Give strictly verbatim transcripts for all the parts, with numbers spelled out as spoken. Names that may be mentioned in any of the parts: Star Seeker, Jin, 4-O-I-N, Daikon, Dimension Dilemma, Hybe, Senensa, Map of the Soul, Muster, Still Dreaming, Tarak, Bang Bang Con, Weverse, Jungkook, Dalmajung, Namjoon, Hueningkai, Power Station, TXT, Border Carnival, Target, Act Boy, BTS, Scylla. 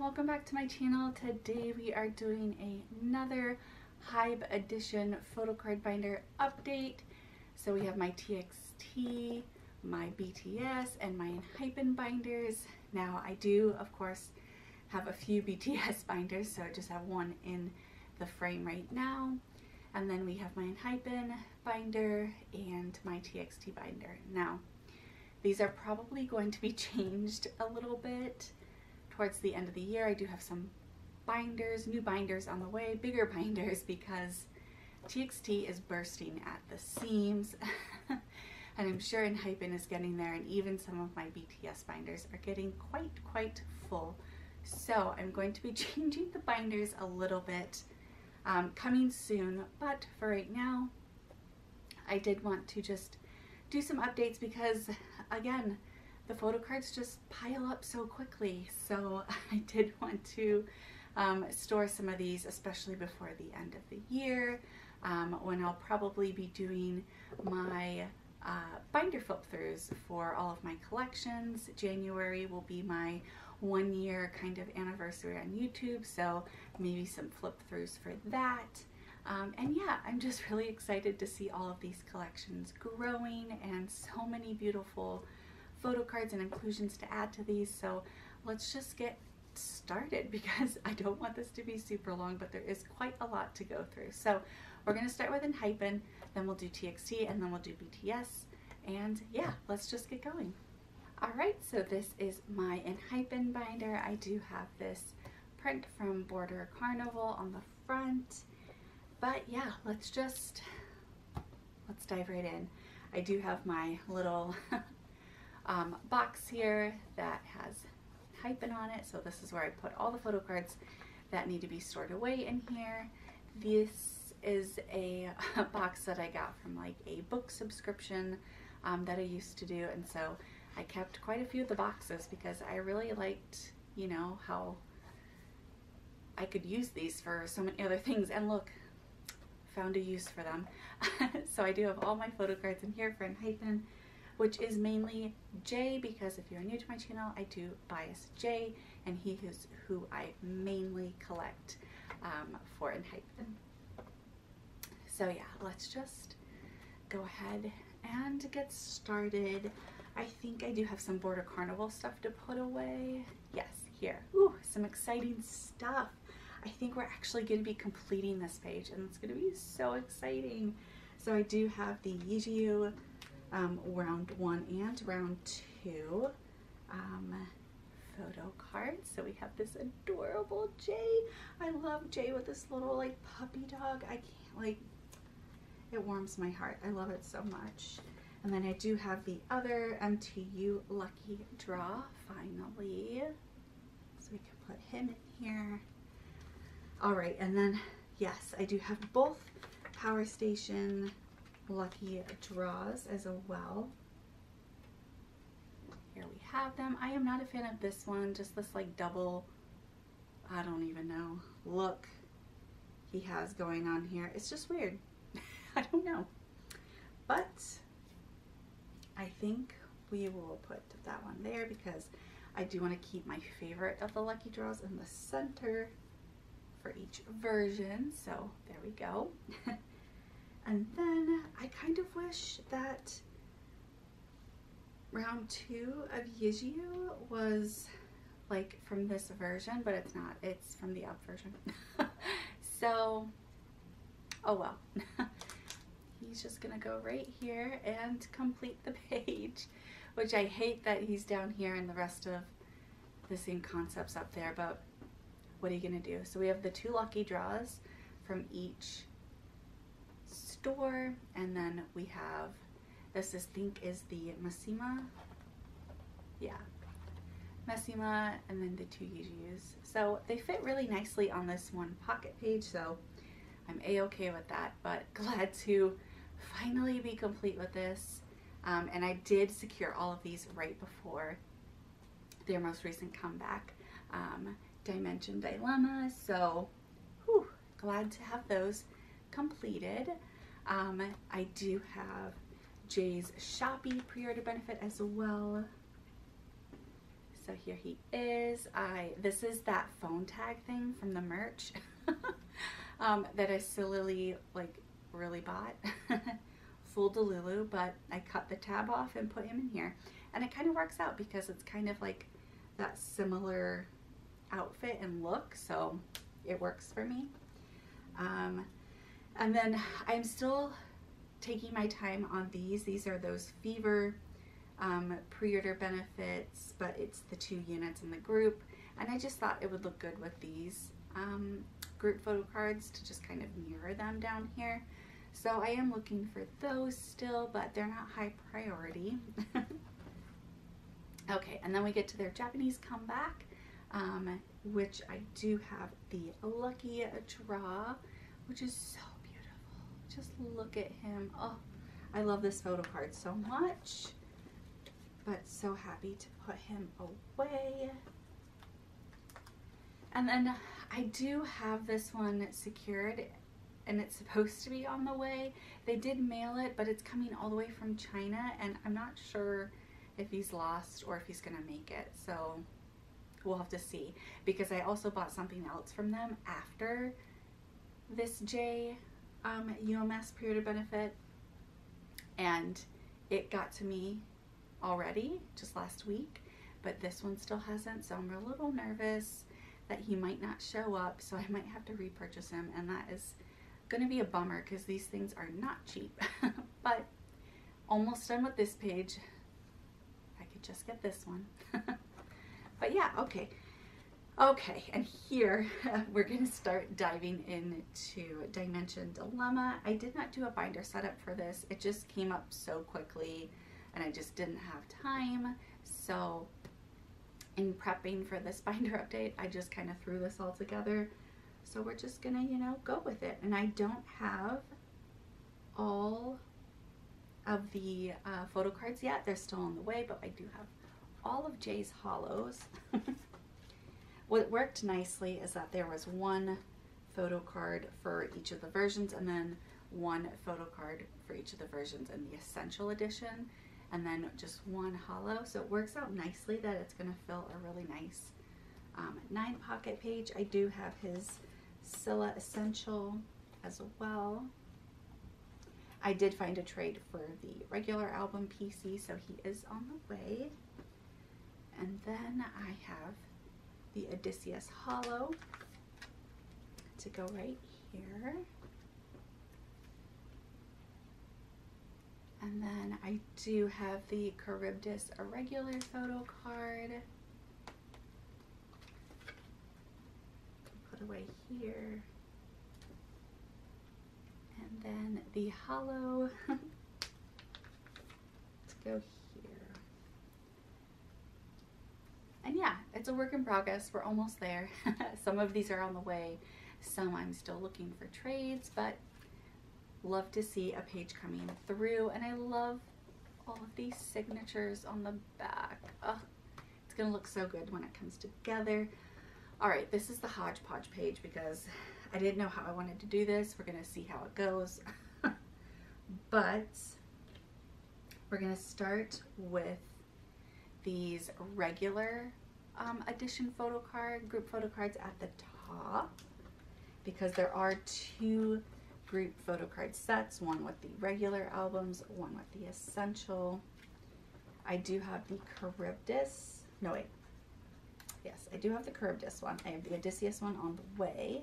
welcome back to my channel. Today we are doing another Hybe edition photo card binder update. So we have my T X T, my B T S, and my Enhypen binders. Now I do, of course, have a few B T S binders, so I just have one in the frame right now. And then we have my Enhypen binder and my T X T binder. Now, these are probably going to be changed a little bit towards the end of the year. I do have some binders, new binders on the way, bigger binders, because T X T is bursting at the seams. And I'm sure Enhypen is getting there, and even some of my B T S binders are getting quite, quite full. So I'm going to be changing the binders a little bit. Um, coming soon, but for right now I did want to just do some updates because, again, the photo cards just pile up so quickly, so I did want to um, store some of these, especially before the end of the year, um, when I'll probably be doing my uh, binder flip-throughs for all of my collections. January will be my one year kind of anniversary on YouTube, so maybe some flip throughs for that. Um, and yeah, I'm just really excited to see all of these collections growing and so many beautiful photo cards and inclusions to add to these. So let's just get started because I don't want this to be super long, but there is quite a lot to go through. So we're gonna start with Enhypen, then we'll do T X T, and then we'll do B T S. And yeah, let's just get going. Alright, so this is my Enhypen binder. I do have this print from Border Carnival on the front, but yeah, let's just, let's dive right in. I do have my little um, box here that has Enhypen on it, so this is where I put all the photo cards that need to be stored away in here. This is a box that I got from like a book subscription um, that I used to do, and so I kept quite a few of the boxes because I really liked, you know, how I could use these for so many other things. And look, found a use for them. So I do have all my photo cards in here for Enhypen, which is mainly Jay, because if you're new to my channel, I do bias Jay, and he is who I mainly collect um, for Enhypen. So yeah, let's just go ahead and get started. I think I do have some Border Carnival stuff to put away. Yes, here. Ooh, some exciting stuff. I think we're actually going to be completing this page, and it's going to be so exciting. So I do have the Yeju um, round one and round two um, photo cards. So we have this adorable Jay. I love Jay with this little like puppy dog. I can't, like, it warms my heart. I love it so much. And then I do have the other M T U Lucky Draw, finally. So we can put him in here. All right, and then, yes, I do have both Power Station Lucky Draws as well. Here we have them. I am not a fan of this one, just this like double, I don't even know, look he has going on here. It's just weird. I don't know. But I think we will put that one there because I do want to keep my favorite of the Lucky Draws in the center for each version. So there we go. And then I kind of wish that round two of Yeju was like from this version, but it's not. It's from the up version. So, oh well. He's just gonna go right here and complete the page, which I hate that he's down here and the rest of the same concepts up there, but what are you gonna do? So we have the two Lucky Draws from each store, and then we have this is, I think is the Massima, yeah, Massima, and then the two Yeju's. So they fit really nicely on this one pocket page, so I'm a-okay with that, but glad to finally be complete with this. Um, and I did secure all of these right before their most recent comeback, um, Dimension Dilemma, so whew, glad to have those completed. Um, I do have Jay's Shopee pre-order benefit as well, so here he is. I this is that phone tag thing from the merch um, that I sillily like really bought. Full Delulu, but I cut the tab off and put him in here, and it kind of works out because it's kind of like that similar outfit and look, so it works for me. Um, and then I'm still taking my time on these. These are those Fever um, pre-order benefits, but it's the two units in the group, and I just thought it would look good with these um, group photo cards to just kind of mirror them down here. So I am looking for those still, but they're not high priority. Okay, and then we get to their Japanese comeback, um, which I do have the lucky draw, which is so beautiful. Just look at him. Oh, I love this photo card so much, but so happy to put him away. And then I do have this one secured, and it's supposed to be on the way. They did mail it, but it's coming all the way from China, and I'm not sure if he's lost or if he's gonna make it, so we'll have to see, because I also bought something else from them after this J um, U M S pre-order benefit, and it got to me already just last week, but this one still hasn't, so I'm a little nervous that he might not show up, so I might have to repurchase him, and that is gonna be a bummer because these things are not cheap. But almost done with this page. I could just get this one. But yeah, okay okay and here we're gonna start diving into Dimension Dilemma. I did not do a binder setup for this. It just came up so quickly and I just didn't have time, so in prepping for this binder update I just kind of threw this all together. So we're just gonna, you know, go with it. And I don't have all of the uh, photo cards yet. They're still on the way, but I do have all of Jay's hollows. What worked nicely is that there was one photo card for each of the versions, and then one photo card for each of the versions in the Essential Edition, and then just one hollow. So it works out nicely that it's gonna fill a really nice um, nine pocket page. I do have his Scylla Essential as well. I did find a trade for the regular album P C, so he is on the way. And then I have the Odysseus hollow to go right here. And then I do have the Charybdis irregular photo card. Put away here. And then the hollow to go here. And yeah, it's a work in progress. We're almost there. Some of these are on the way. Some I'm still looking for trades, but love to see a page coming through. And I love all of these signatures on the back. Oh, it's gonna look so good when it comes together. All right, this is the hodgepodge page because I didn't know how I wanted to do this. We're gonna see how it goes. But we're gonna start with these regular um, edition photo card, group photo cards at the top, because there are two group photo card sets, one with the regular albums, one with the essential. I do have the Charybdis, no wait, yes, I do have the Charybdis one. I have the Odysseus one on the way.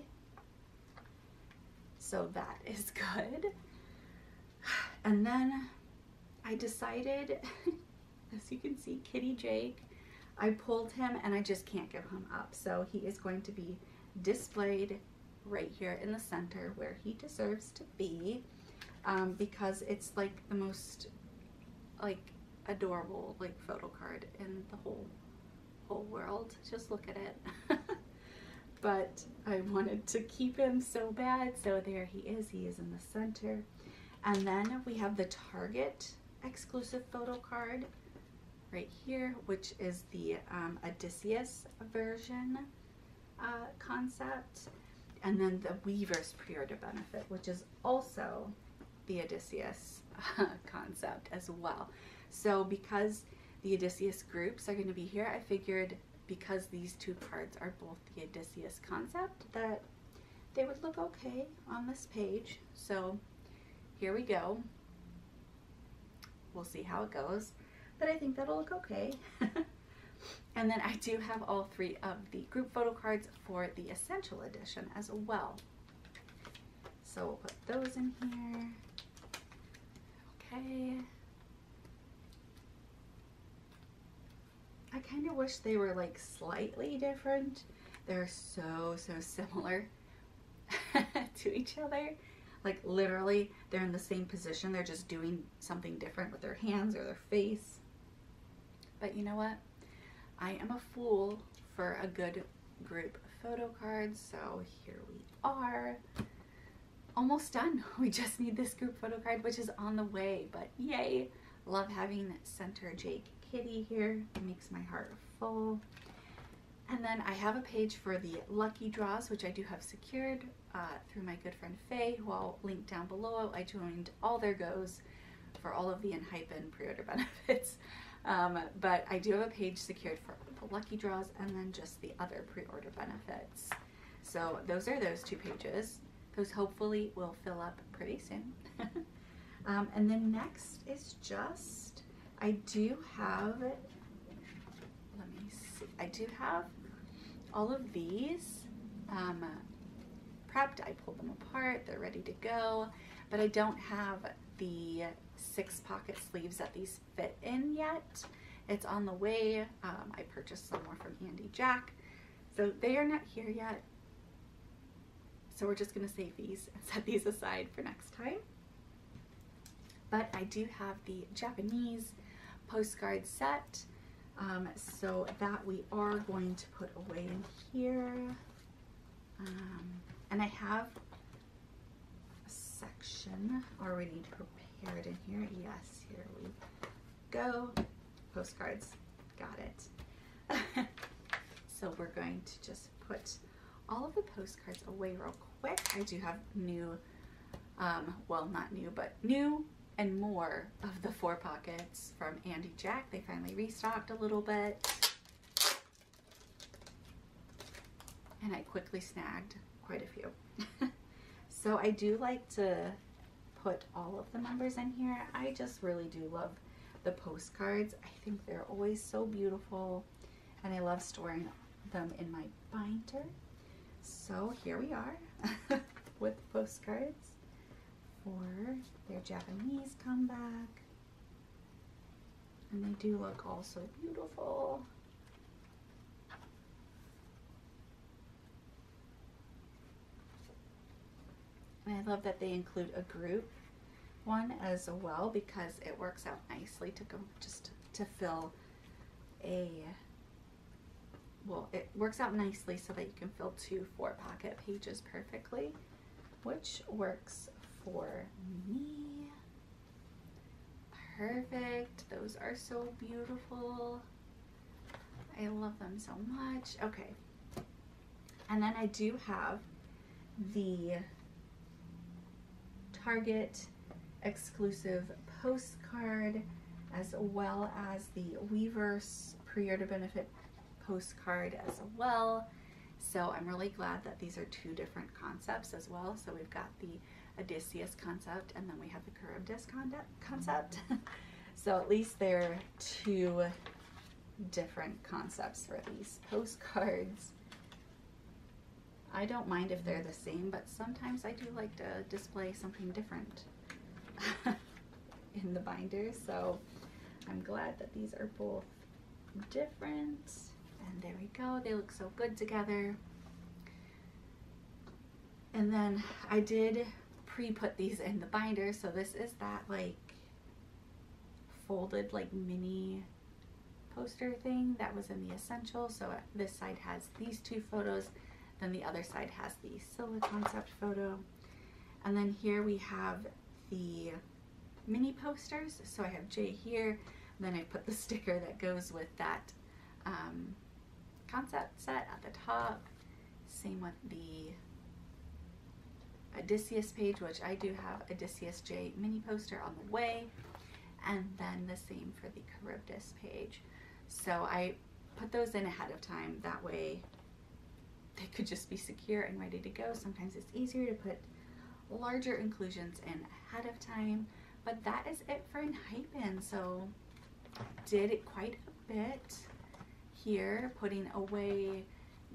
So that is good. And then I decided, as you can see, Kitty Jake, I pulled him and I just can't give him up. So he is going to be displayed right here in the center where he deserves to be, um, because it's like the most like adorable like photo card in the whole whole world. Just look at it. But I wanted to keep him so bad, so there he is. He is in the center. And then we have the Target exclusive photo card right here, which is the um, Odysseus version uh, concept. And then the Weverse pre-order benefit, which is also the Odysseus uh, concept as well. So because the Odysseus groups are going to be here, I figured because these two cards are both the Odysseus concept that they would look okay on this page. So here we go. We'll see how it goes, but I think that'll look okay. And then I do have all three of the group photo cards for the Essential Edition as well. So we'll put those in here. Okay. I kind of wish they were like slightly different. They're so, so similar to each other. Like literally, they're in the same position. They're just doing something different with their hands or their face. But you know what? I am a fool for a good group photo card, so here we are. Almost done. We just need this group photo card, which is on the way, but yay. Love having Center Jake Kitty here. It makes my heart full. And then I have a page for the lucky draws, which I do have secured uh, through my good friend Faye, who I'll link down below. I joined all their goes for all of the Enhypen pre-order benefits. Um, but I do have a page secured for the lucky draws and then just the other pre-order benefits. So those are those two pages. Those hopefully will fill up pretty soon. um, and then next is just, I do have, let me see, I do have all of these um, prepped. I pulled them apart, they're ready to go, but I don't have the six pocket sleeves that these fit in yet. It's on the way. Um, I purchased some more from Handy Jack. So they are not here yet. So we're just gonna save these and set these aside for next time. But I do have the Japanese postcard set. Um, so that we are going to put away in here. Um, and I have a section already prepared. Here it in here. Yes, here we go. Postcards. Got it. So we're going to just put all of the postcards away real quick. I do have new, um, well, not new, but new and more of the four pockets from Andy Jack. They finally restocked a little bit. And I quickly snagged quite a few. So I do like to put all of the numbers in here. I just really do love the postcards. I think they're always so beautiful and I love storing them in my binder. So here we are with postcards for their Japanese comeback. And they do look all so beautiful. And I love that they include a group one as well because it works out nicely to go just to fill a, well, it works out nicely so that you can fill two four pocket pages perfectly, which works for me. Perfect. Those are so beautiful. I love them so much. Okay. And then I do have the Target exclusive postcard as well as the Weverse pre-order benefit postcard as well. So I'm really glad that these are two different concepts as well. So we've got the Odysseus concept and then we have the Charybdis concept. So at least they're two different concepts for these postcards. I don't mind if they're the same, but sometimes I do like to display something different in the binder. So I'm glad that these are both different. And there we go. They look so good together. And then I did pre-put these in the binder. So this is that like folded like mini poster thing that was in the Essential. So this side has these two photos. Then the other side has the Scylla concept photo. And then here we have the mini posters. So I have Jay here. Then I put the sticker that goes with that um, concept set at the top. Same with the Odysseus page, which I do have Odysseus Jay mini poster on the way. and then the same for the Charybdis page. So I put those in ahead of time, that way they could just be secure and ready to go. Sometimes it's easier to put larger inclusions in ahead of time, but that is it for Enhypen. So did quite a bit here, putting away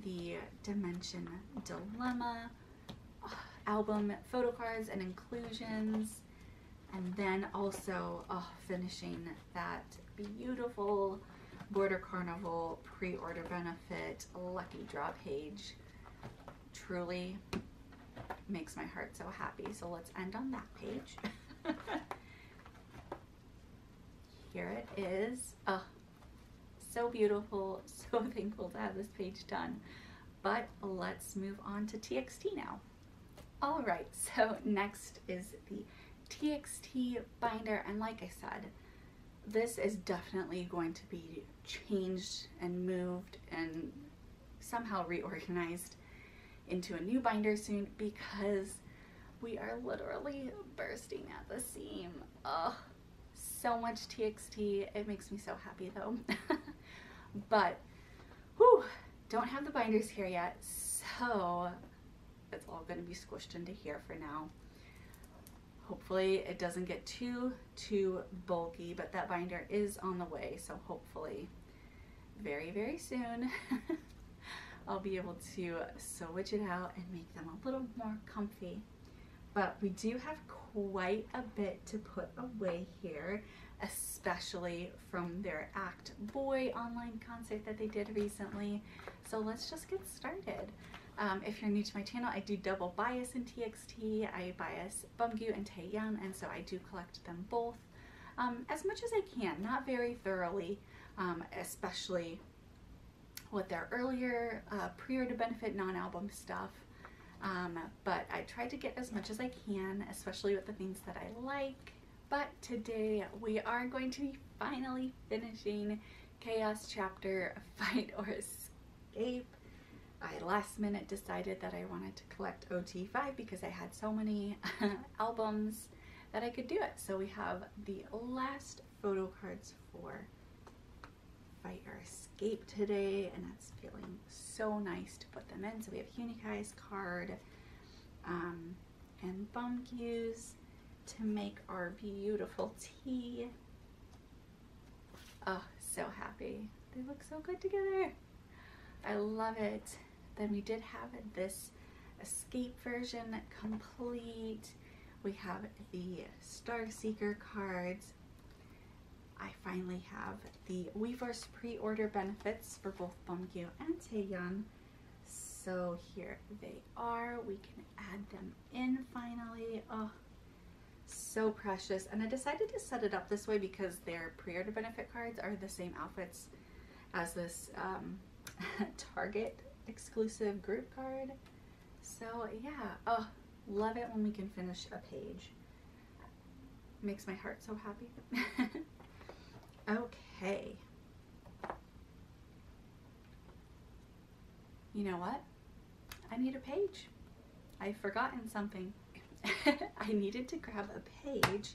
the Dimension Dilemma album photo cards and inclusions, and then also oh, finishing that beautiful Border Carnival pre-order benefit lucky draw page. Truly makes my heart so happy. So let's end on that page. Here it is. Oh, so beautiful, so thankful to have this page done. But let's move on to T X T now. All right, so next is the T X T binder, and like I said, this is definitely going to be changed and moved and somehow reorganized into a new binder soon, because we are literally bursting at the seam. Ugh, so much T X T. It makes me so happy though. But whew, don't have the binders here yet, so it's all going to be squished into here for now. Hopefully it doesn't get too, too bulky, but that binder is on the way. So hopefully very, very soon, I'll be able to switch it out and make them a little more comfy. But we do have quite a bit to put away here, especially from their Act Boy online concert that they did recently. So let's just get started. Um, if you're new to my channel, I do double bias in T X T. I bias Beomgyu and Taehyun, and so I do collect them both um, as much as I can, not very thoroughly, um, especially with their earlier uh, pre-order benefit non-album stuff. Um, but I try to get as much as I can, especially with the things that I like. But today we are going to be finally finishing Chaos Chapter Fight or Escape. I last minute decided that I wanted to collect O T five because I had so many albums that I could do it. So we have the last photo cards for Fight or Escape today, and that's feeling so nice to put them in. So we have Hueningkai's card um, and Beomgyu's to make our beautiful tea. Oh, so happy. They look so good together. I love it. Then we did have this Escape version complete. We have the Star Seeker cards. I finally have the Weverse pre-order benefits for both Beomgyu and Taehyun. So here they are. We can add them in finally. Oh, so precious. And I decided to set it up this way because their pre-order benefit cards are the same outfits as this um, Target exclusive group card. So yeah, oh, love it when we can finish a page. Makes my heart so happy. Okay. You know what? I need a page. I've forgotten something. I needed to grab a page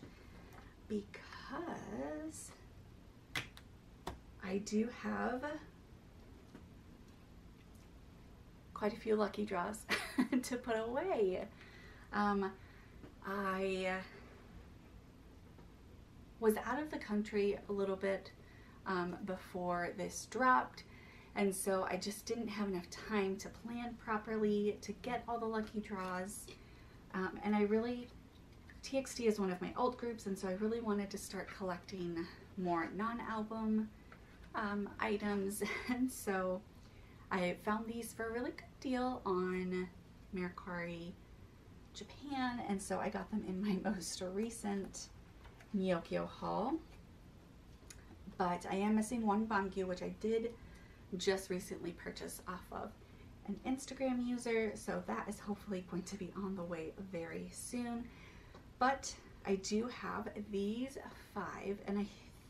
because I do have quite a few lucky draws to put away. Um, I was out of the country a little bit um, before this dropped, and so I just didn't have enough time to plan properly to get all the lucky draws. Um, and I really, T X T is one of my alt groups, and so I really wanted to start collecting more non-album um, items, and so I found these for a really good deal on Mercari Japan, and so I got them in my most recent Nyokyo haul. But I am missing one Beomgyu, which I did just recently purchase off of an Instagram user, so that is hopefully going to be on the way very soon. But I do have these five, and I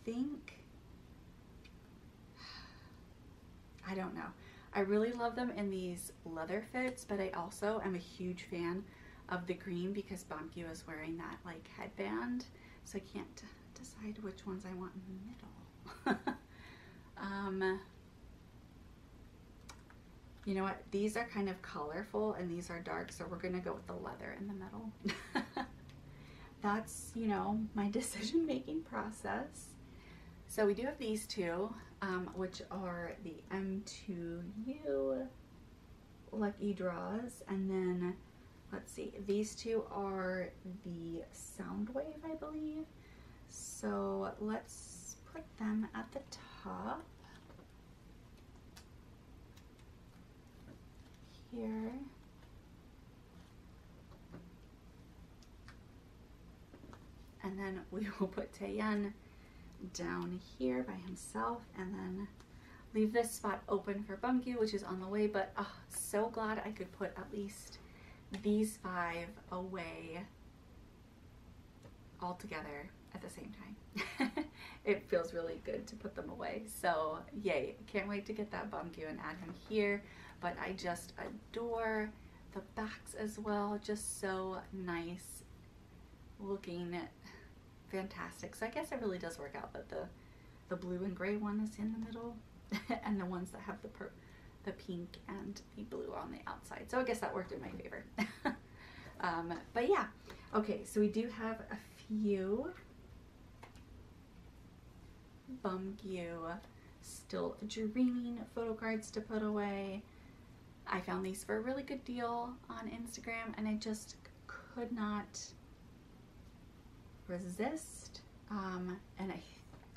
think, I don't know, I really love them in these leather fits, but I also am a huge fan of the green because Beomgyu is wearing that like headband. So I can't decide which ones I want in the middle. um, you know what? These are kind of colorful and these are dark, so we're gonna go with the leather in the middle. That's, you know, my decision-making process. So we do have these two, um, which are the M two U Lucky Draws, and then let's see, these two are the Soundwave, I believe. So let's put them at the top here. And then we will put Taehyun down here by himself, and then leave this spot open for Beomgyu, which is on the way. But oh, so glad I could put at least these five away all together at the same time. It feels really good to put them away. So yay, can't wait to get that Beomgyu and add him here. But I just adore the backs as well, just so nice looking, fantastic. So I guess it really does work out that the the blue and gray one is in the middle, and the ones that have the per the pink and the blue on the outside. So I guess that worked in my favor. um, but yeah, okay, so we do have a few Beomgyu Still Dreaming photo cards to put away. I found these for a really good deal on Instagram, and I just could not resist. Um, and I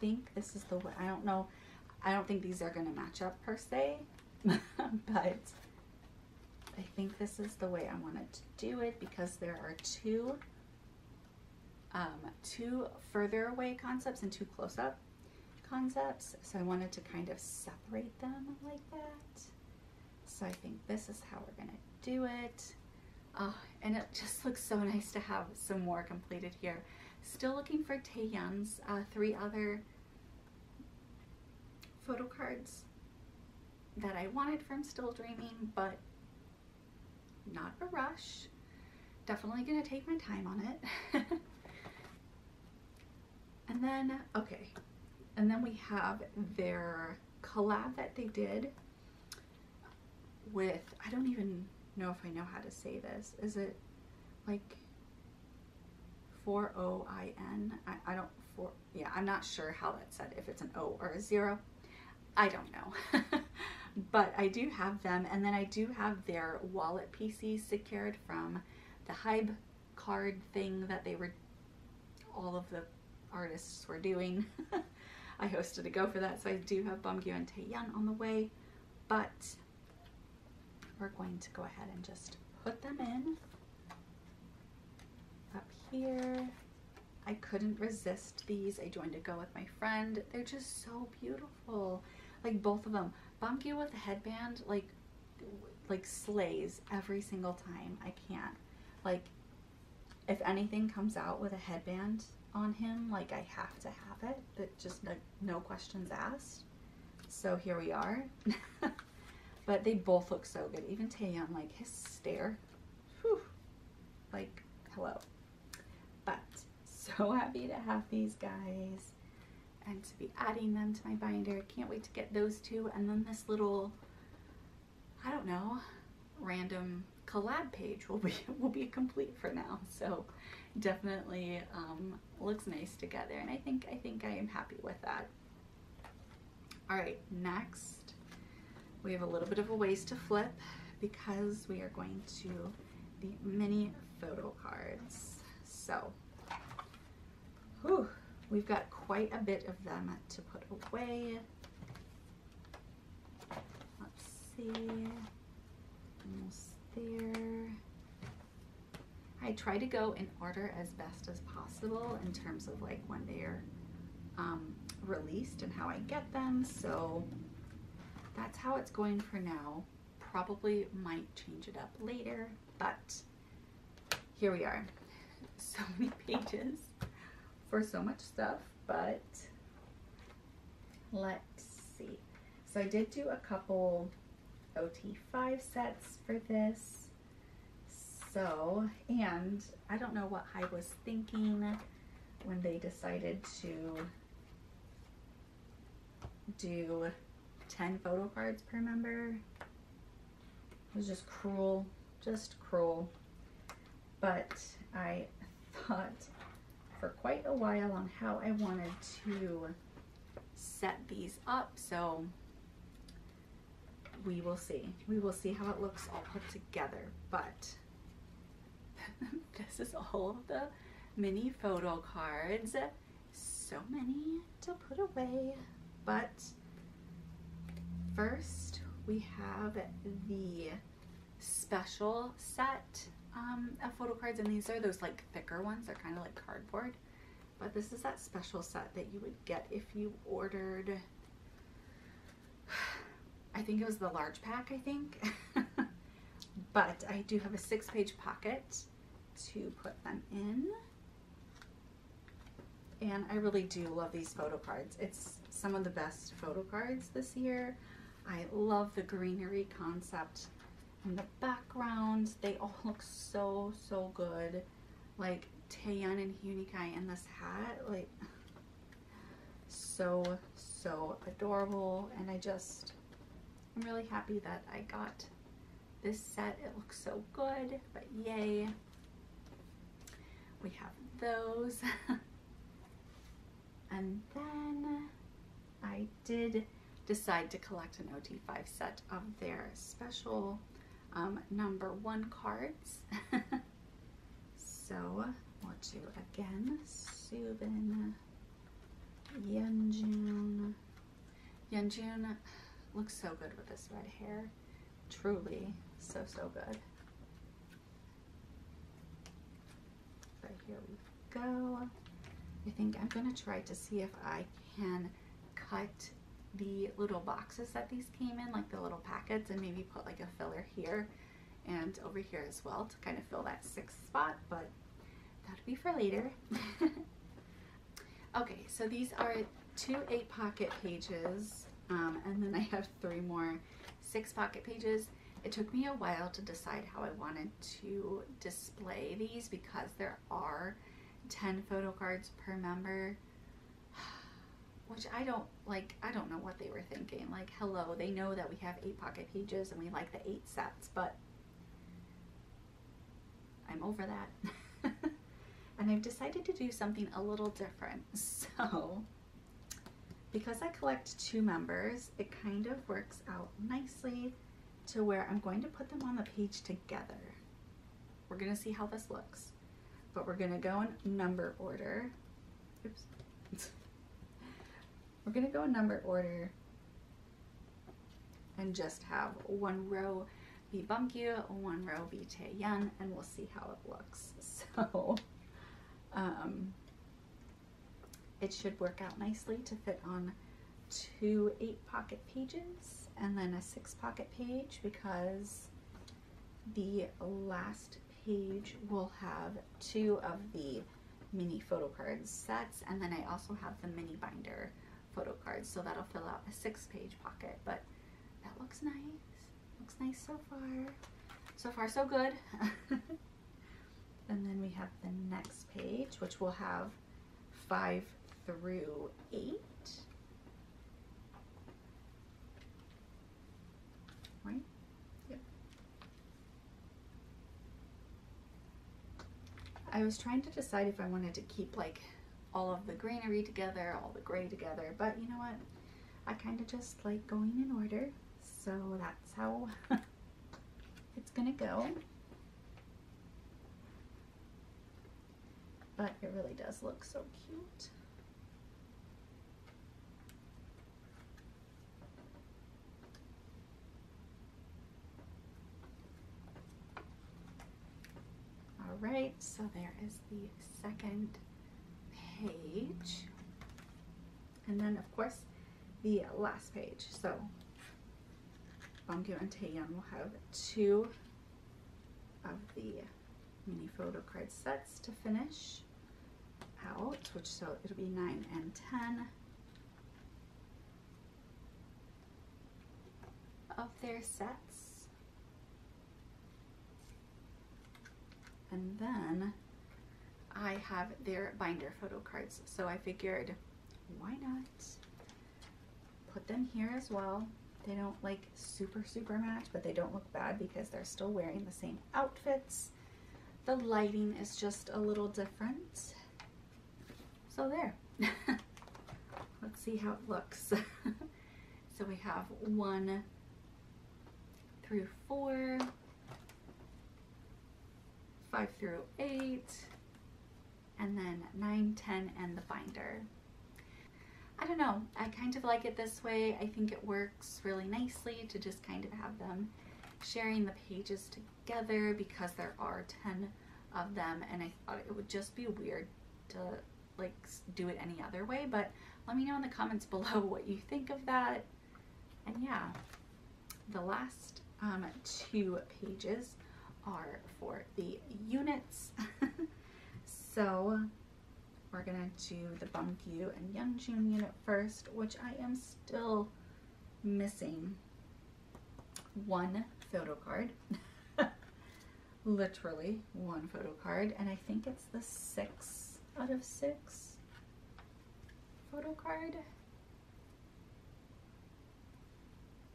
think this is the way. I don't know, I don't think these are gonna match up per se, but I think this is the way I wanted to do it, because there are two um, two further away concepts and two close-up concepts, so I wanted to kind of separate them like that. So I think this is how we're gonna do it. Oh, and it just looks so nice to have some more completed here. Still looking for Taehyun's uh, three other photo cards that I wanted from Still Dreaming, but not a rush. Definitely gonna take my time on it. And then, okay, and then we have their collab that they did with, I don't even know if I know how to say this. Is it like four O I N? I, I don't, for, yeah, I'm not sure how that's said, if it's an O or a zero. I don't know. But I do have them, and then I do have their wallet P C secured from the Hybe card thing that they were, all of the artists were doing. I hosted a go for that, so I do have Beomgyu and Taehyun on the way, but we're going to go ahead and just put them in up here. I couldn't resist these. I joined a go with my friend. They're just so beautiful. Like both of them. Beomgyu with the headband, like, like slays every single time. I can't. Like, if anything comes out with a headband on him, like, I have to have it. But just no, no questions asked. So here we are. But they both look so good. Even Taehyun, like, his stare. Whew. Like, hello. But so happy to have these guys and to be adding them to my binder. Can't wait to get those two, and then this little, I don't know, random collab page will be will be complete for now. So definitely um, looks nice together, and I think I think I am happy with that. All right, next we have a little bit of a ways to flip, because we are going to the mini photo cards. So. Whew, we've got quite a bit of them to put away. Let's see, almost there. I try to go in order as best as possible in terms of like when they're um, released and how I get them. So that's how it's going for now. Probably might change it up later, but here we are. So many pages for so much stuff, but let's see. So I did do a couple O T five sets for this. So, and I don't know what I was thinking when they decided to do ten photo cards per member. It was just cruel, just cruel. But I thought for quite a while on how I wanted to set these up, so we will see. We will see how it looks all put together, but this is all of the mini photo cards. So many to put away, but first we have the special set um, of photo cards, and these are those like thicker ones. They're kind of like cardboard, but this is that special set that you would get if you ordered, I think it was the large pack, I think. But I do have a six-page pocket to put them in. And I really do love these photo cards. It's some of the best photo cards this year. I love the greenery concept and the background. They all look so, so good. Like Taehyun and Hueningkai in this hat, like so, so adorable. And I just, I'm really happy that I got this set. It looks so good, but yay. We have those. And then I did decide to collect an O T five set of their special um, number one cards. So want to again, Subin, Yeonjun. Yeonjun looks so good with this red hair. Truly, so, so good. So here we go. I think I'm gonna try to see if I can cut the little boxes that these came in, like the little packets, and maybe put like a filler here and over here as well to kind of fill that sixth spot, but that'll be for later. Okay, so these are two eight pocket pages, um, and then I have three more six pocket pages. It took me a while to decide how I wanted to display these because there are ten photo cards per member, which I don't like. I don't know what they were thinking. Like, hello, they know that we have eight pocket pages and we like the eight sets, but I'm over that. And I've decided to do something a little different. So because I collect two members, it kind of works out nicely to where I'm going to put them on the page together. We're gonna see how this looks, but we're gonna go in number order. Oops. We're gonna go in number order and just have one row be Beomgyu, one row be Taehyun, and we'll see how it looks. So, um, it should work out nicely to fit on two eight pocket pages and then a six pocket page, because the last page will have two of the mini photo card sets, and then I also have the mini binder photo cards, so that'll fill out a six page pocket. But that looks nice. Looks nice so far. So far so good. And then we have the next page, which will have five through eight. Right? Yep. I was trying to decide if I wanted to keep like all of the greenery together, all the gray together, but you know what? I kind of just like going in order, so that's how it's gonna go. But it really does look so cute. All right, so there is the second page. And then of course, the last page. So Beomgyu and Taehyun will have two of the mini photo card sets to finish out, which so it'll be nine and ten of their sets. And then I have their binder photo cards, so I figured why not put them here as well. They don't like super super match, but they don't look bad because they're still wearing the same outfits. The lighting is just a little different, so there. Let's see how it looks. So we have one through four, five through eight, and then nine, ten, and the binder. I don't know, I kind of like it this way. I think it works really nicely to just kind of have them sharing the pages together because there are ten of them, and I thought it would just be weird to like do it any other way, but let me know in the comments below what you think of that. And yeah, the last um, two pages are for the units. So we're gonna do the Beomgyu and Namjoon unit first, which I am still missing one photo card. Literally one photo card, and I think it's the six out of six photo card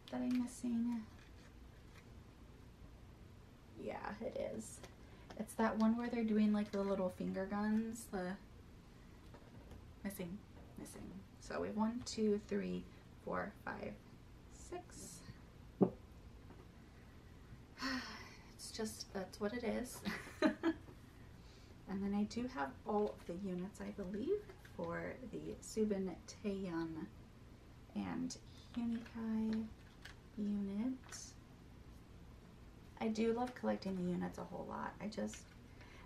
that I'm missing. Yeah, it is. It's that one where they're doing like the little finger guns. The missing, missing. So we have one, two, three, four, five, six. It's just, that's what it is. And then I do have all of the units, I believe, for the Subin, Taehyun, and Hueningkai unit. I do love collecting the units a whole lot. I just,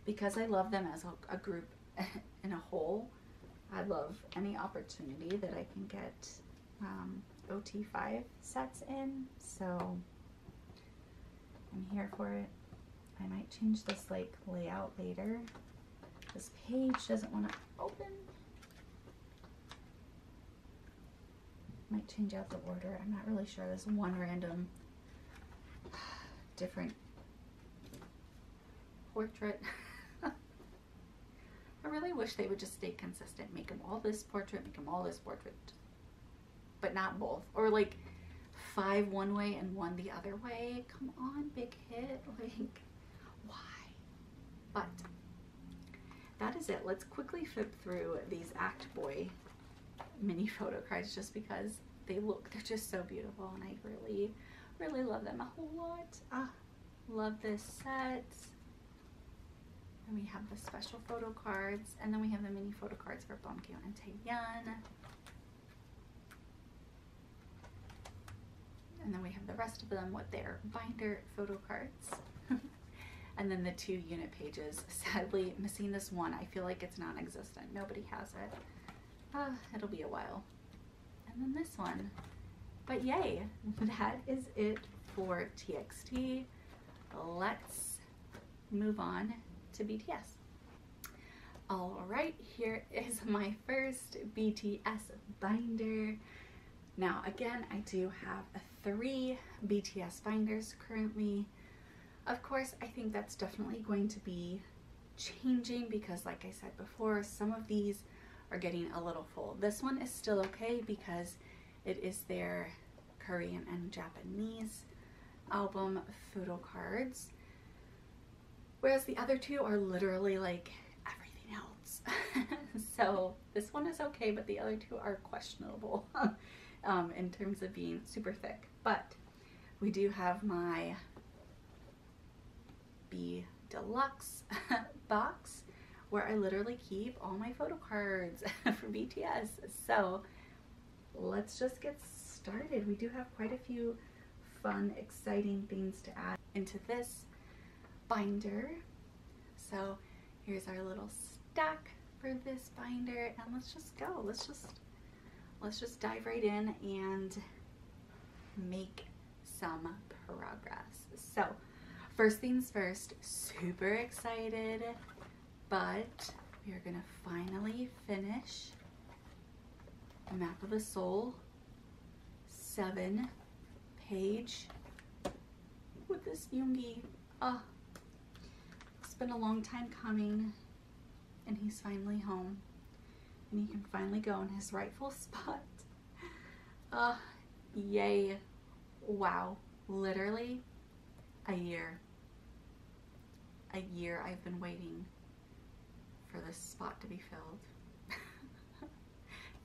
because I love them as a, a group in a whole, I love any opportunity that I can get um, O T five sets in, so I'm here for it. I might change this like layout later. This page doesn't want to open. Might change out the order. I'm not really sure. There's one random different portrait. I really wish they would just stay consistent. Make them all this portrait, make them all this portrait, but not both. Or like five one way and one the other way. Come on, big hit. Like, why? But that is it. Let's quickly flip through these Act Boy mini photo cards just because they look, they're just so beautiful, and I really, really love them a whole lot. Ah, love this set. And we have the special photo cards, and then we have the mini photo cards for Beomgyu and Taehyun. And then we have the rest of them with their binder photo cards. And then the two unit pages. Sadly, missing this one. I feel like it's non-existent. Nobody has it. Uh, it'll be a while. And then this one. But yay, that is it for T X T. Let's move on to B T S. All right, here is my first B T S binder. Now, again, I do have three B T S binders currently. Of course, I think that's definitely going to be changing because, like I said before, some of these are getting a little full. This one is still okay because it is their Korean and Japanese album photo cards, whereas the other two are literally like everything else. So this one is okay, but the other two are questionable um, in terms of being super thick. But we do have my B Deluxe box, where I literally keep all my photo cards for B T S. So let's just get started. We do have quite a few fun, exciting things to add into this binder. So here's our little stack for this binder, and let's just go. Let's just let's just dive right in and make some progress. So first things first, super excited, but we are gonna finally finish Map of the Soul seven page with this Yoongi. Oh, it's been a long time coming. and he's finally home and he can finally go in his rightful spot. Uh, yay. Wow. Literally a year. A year I've been waiting for this spot to be filled.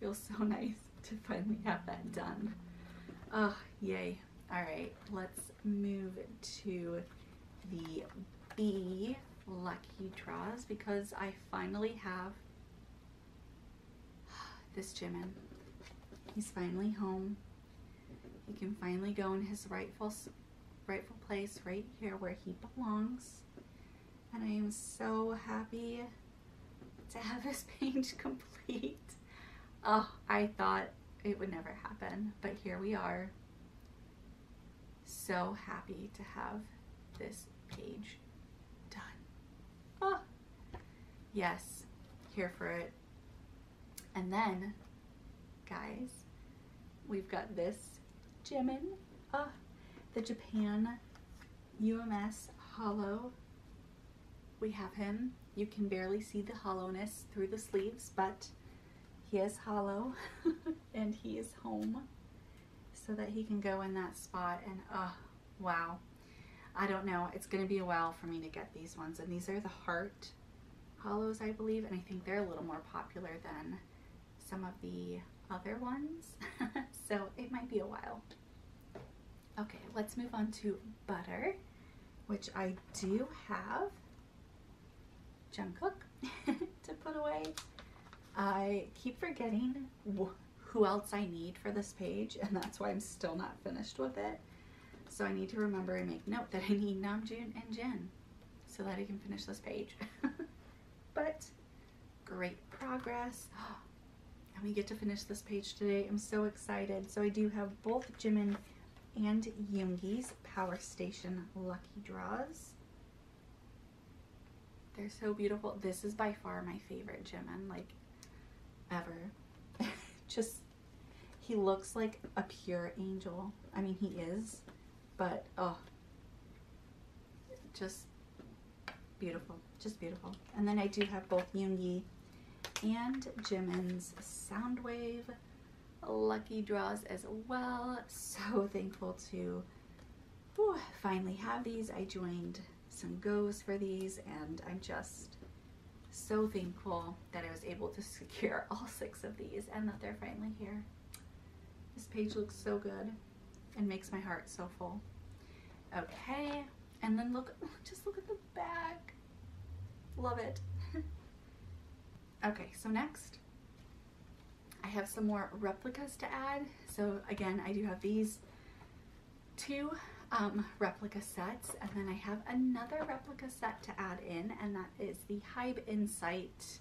Feels so nice to finally have that done. Oh, yay. All right, let's move to the B lucky draws because I finally have this Jimin. He's finally home. He can finally go in his rightful rightful place right here where he belongs. And I am so happy to have this page complete. Oh, I thought it would never happen, but here we are. So happy to have this page done. Oh, yes, here for it. And then, guys, we've got this Jimin, oh, the Japan U M S Holo. We have him. You can barely see the hollowness through the sleeves, but he is hollow and he is home so that he can go in that spot. And oh, wow. I don't know. It's going to be a while for me to get these ones. And these are the heart hollows, I believe. And I think they're a little more popular than some of the other ones. So it might be a while. Okay, let's move on to Butter, which I do have Jungkook to put away. I keep forgetting who else I need for this page, and that's why I'm still not finished with it. So I need to remember and make note that I need Namjoon and Jin so that I can finish this page. But great progress. And we get to finish this page today. I'm so excited. So I do have both Jimin and Yoongi's Power Station lucky draws. They're so beautiful. This is by far my favorite Jimin, like, ever. Just, he looks like a pure angel. I mean, he is, but, oh, just beautiful. Just beautiful. And then I do have both Yoongi and Jimin's Soundwave lucky draws as well. So thankful to whew, finally have these. I joined some goes for these, and I'm just so thankful that I was able to secure all six of these and that they're finally here. This page looks so good and makes my heart so full. Okay, and then look, just look at the back. Love it. Okay, so next I have some more replicas to add. So again, I do have these two Um, replica sets, and then I have another replica set to add in, and that is the Hybe Insight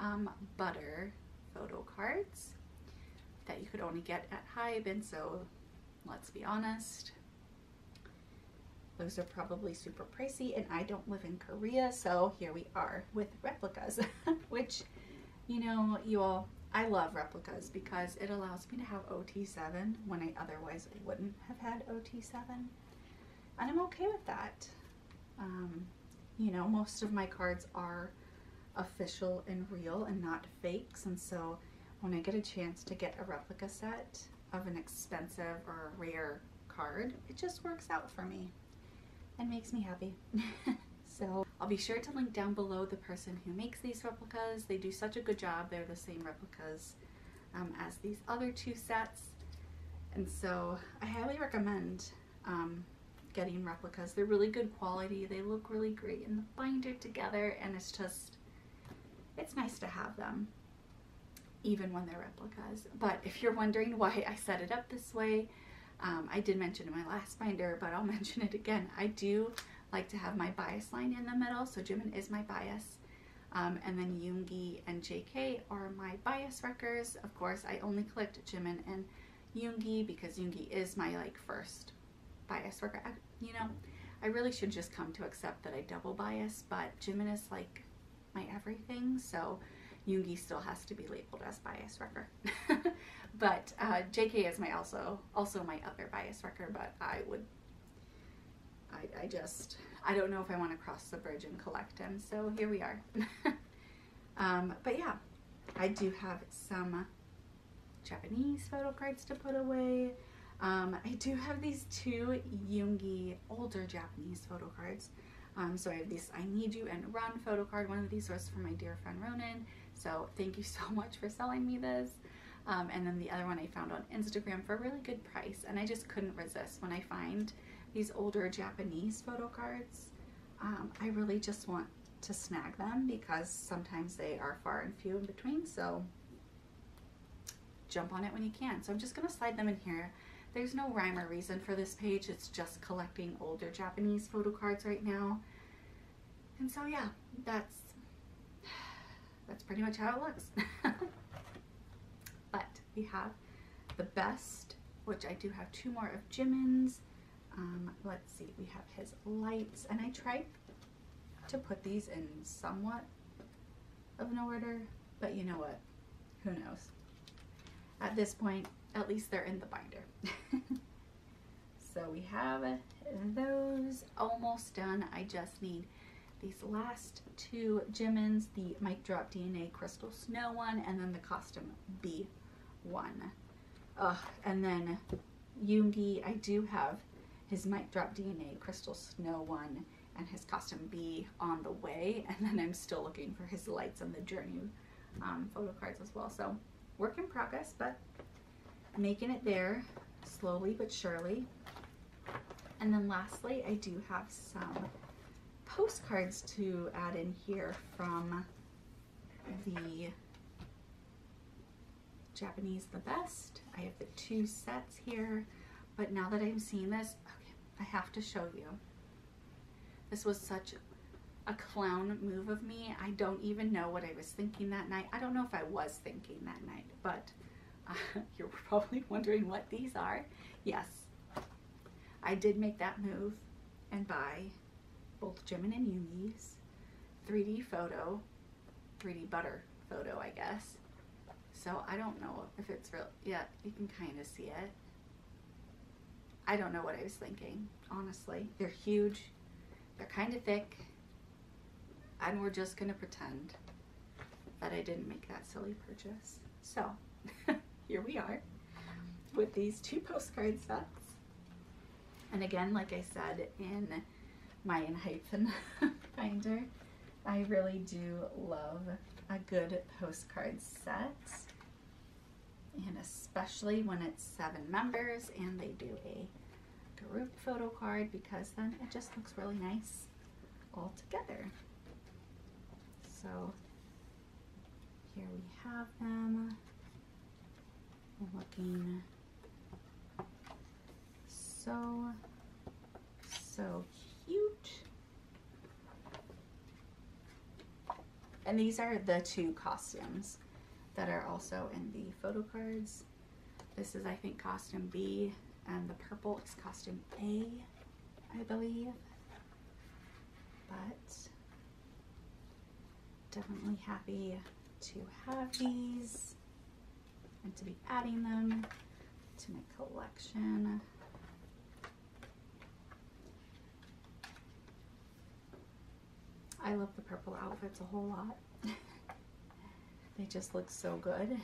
um, Butter photo cards that you could only get at Hybe. And so let's be honest, those are probably super pricey, and I don't live in Korea, so here we are with replicas. Which, you know, you all, I love replicas because it allows me to have O T seven when I otherwise wouldn't have had O T seven. And I'm okay with that. Um, you know, most of my cards are official and real and not fakes. And so when I get a chance to get a replica set of an expensive or rare card, it just works out for me and makes me happy. So I'll be sure to link down below the person who makes these replicas. They do such a good job. They're the same replicas um, as these other two sets. And so I highly recommend um, getting replicas. They're really good quality. They look really great in the binder together, and it's just, it's nice to have them even when they're replicas. But if you're wondering why I set it up this way, um, I did mention in my last binder, but I'll mention it again. I do like to have my bias line in the middle, so Jimin is my bias, um, and then Yoongi and J K are my bias wreckers. Of course, I only clicked Jimin and Yoongi because Yoongi is my, like, first bias wrecker. I, you know, I really should just come to accept that I double bias, but Jimin is, like, my everything, so Yoongi still has to be labeled as bias wrecker. But uh, J K is my also also my other bias wrecker, but I would I, I just, I don't know if I want to cross the bridge and collect them, so here we are. Um, but yeah, I do have some Japanese photo cards to put away. Um, I do have these two Yoongi older Japanese photo cards. Um, so I have this I Need You and Run photo card. One of these was from my dear friend Ronan. So thank you so much for selling me this. Um, and then the other one I found on Instagram for a really good price. And I just couldn't resist when I find these older Japanese photo cards. Um, I really just want to snag them because sometimes they are far and few in between. So jump on it when you can. So I'm just going to slide them in here. There's no rhyme or reason for this page. It's just collecting older Japanese photo cards right now. And so yeah, that's that's pretty much how it looks. But we have the best, which I do have two more of Jimin's. Um, let's see, we have his lights, and I tried to put these in somewhat of an order, but you know what? Who knows? At this point, at least they're in the binder. So we have those almost done. I just need these last two Jimin's, the Mic Drop D N A Crystal Snow one, and then the Costume B one. Ugh, and then Yoongi, I do have his Mic Drop D N A Crystal Snow one and his Costume B on the way. And then I'm still looking for his Lights on the Journey um, photo cards as well. So work in progress, but making it there slowly but surely. And then lastly, I do have some postcards to add in here from the Japanese The Best. I have the two sets here, but now that I'm seeing this, okay, I have to show you. This was such a clown move of me. I don't even know what I was thinking that night. I don't know if I was thinking that night, but Uh, you're probably wondering what these are. Yes, I did make that move and buy both Jimin and Yoongi's three D photo, three D butter photo, I guess. So I don't know if it's real. Yeah, you can kind of see it. I don't know what I was thinking, honestly. They're huge, they're kind of thick, and we're just gonna pretend that I didn't make that silly purchase. So here we are with these two postcard sets. And again, like I said in my Enhypen binder, I really do love a good postcard set, and especially when it's seven members and they do a group photo card, because then it just looks really nice all together. So here we have them, looking so, so cute. And these are the two costumes that are also in the photo cards. This is, I think, Costume B, and the purple is Costume A, I believe. But definitely happy to have these, to be adding them to my collection. I love the purple outfits a whole lot. They just look so good.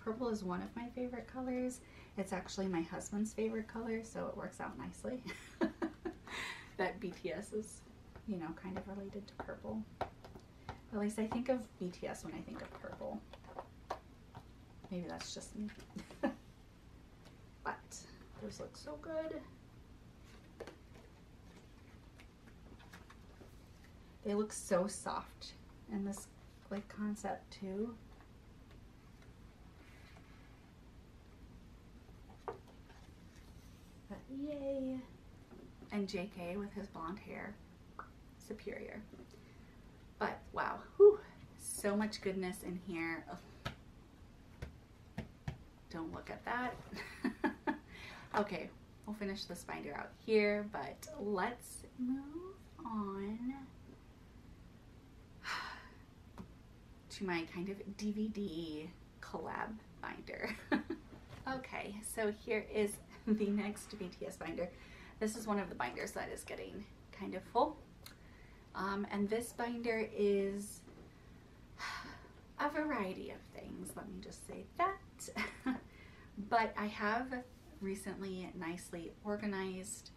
Purple is one of my favorite colors. It's actually my husband's favorite color, so it works out nicely that B T S is, you know, kind of related to purple. At least I think of B T S when I think of purple. Maybe that's just me. But those look so good. They look so soft in this like concept too. But yay. And J K with his blonde hair, superior. But wow, whew, so much goodness in here. Oh, don't look at that. Okay, we'll finish this binder out here, but let's move on to my kind of D V D collab binder. Okay, so here is the next B T S binder. This is one of the binders that is getting kind of full. Um, and this binder is a variety of things, let me just say that. But I have recently nicely organized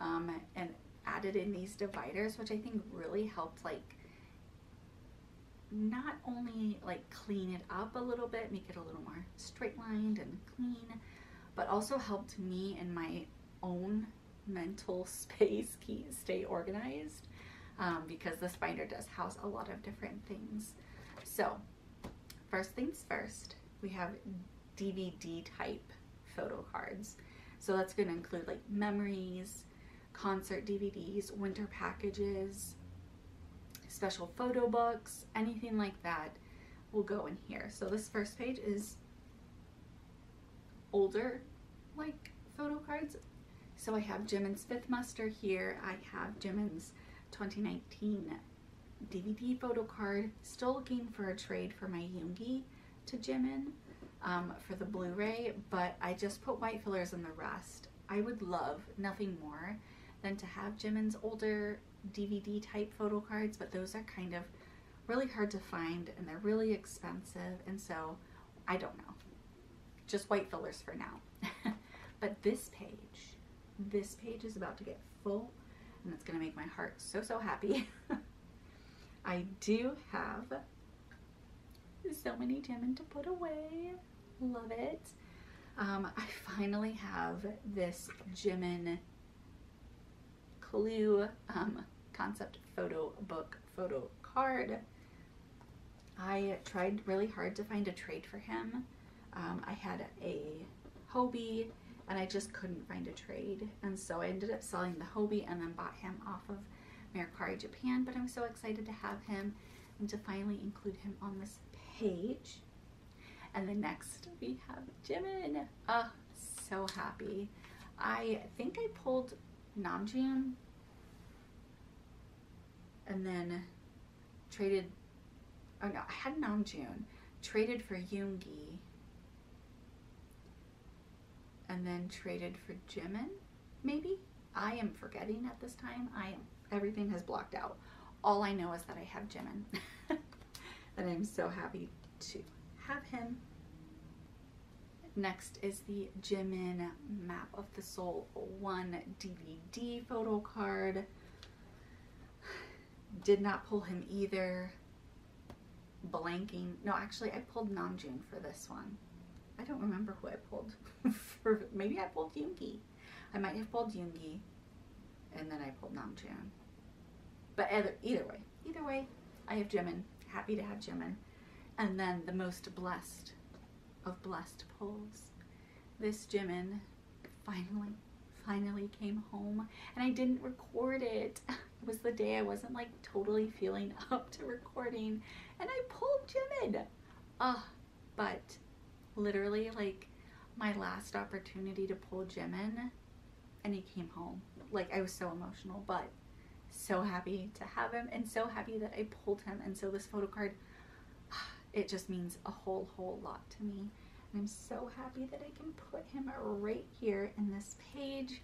um, and added in these dividers, which I think really helped like not only like clean it up a little bit, make it a little more straight lined and clean, but also helped me in my own mental space keep, stay organized, um, because this binder does house a lot of different things. So first things first, we have D V D type photo cards. So that's going to include like memories, concert D V Ds, winter packages, special photo books, anything like that will go in here. So this first page is older like photo cards. So I have Jimin's fifth muster here. I have Jimin's twenty nineteen D V D photo card. Still looking for a trade for my Yoongi to Jimin um, for the Blu-ray, but I just put white fillers in the rest. I would love nothing more than to have Jimin's older D V D type photo cards, but those are kind of really hard to find and they're really expensive, and so I don't know. Just white fillers for now. But this page, this page is about to get full and it's gonna make my heart so, so happy. I do have so many Jimin to put away. Love it. Um, I finally have this Jimin Clue um, concept photo book photo card. I tried really hard to find a trade for him. Um, I had a Hobi and I just couldn't find a trade. And so I ended up selling the Hobi and then bought him off of Mercari Japan, but I'm so excited to have him and to finally include him on this page. And then next we have Jimin. Oh, so happy. I think I pulled Namjoon and then traded, oh no, I had Namjoon, traded for Yoongi, and then traded for Jimin, maybe? I am forgetting at this time. I am, everything has blocked out. All I know is that I have Jimin. And I'm so happy to have him. Next is the Jimin Map of the Soul one D V D photo card. Did not pull him either. Blanking. No, actually I pulled Namjoon for this one. I don't remember who I pulled. For, maybe I pulled Yoongi. I might have pulled Yoongi and then I pulled Namjoon. But either, either way, either way, I have Jimin. Happy to have Jimin. And then the most blessed of blessed pulls. This Jimin finally, finally came home and I didn't record it. It was the day I wasn't like totally feeling up to recording and I pulled Jimin. Uh, but literally like my last opportunity to pull Jimin and he came home. Like I was so emotional, but so happy to have him and so happy that I pulled him. And so this photo card, it just means a whole, whole lot to me. And I'm so happy that I can put him right here in this page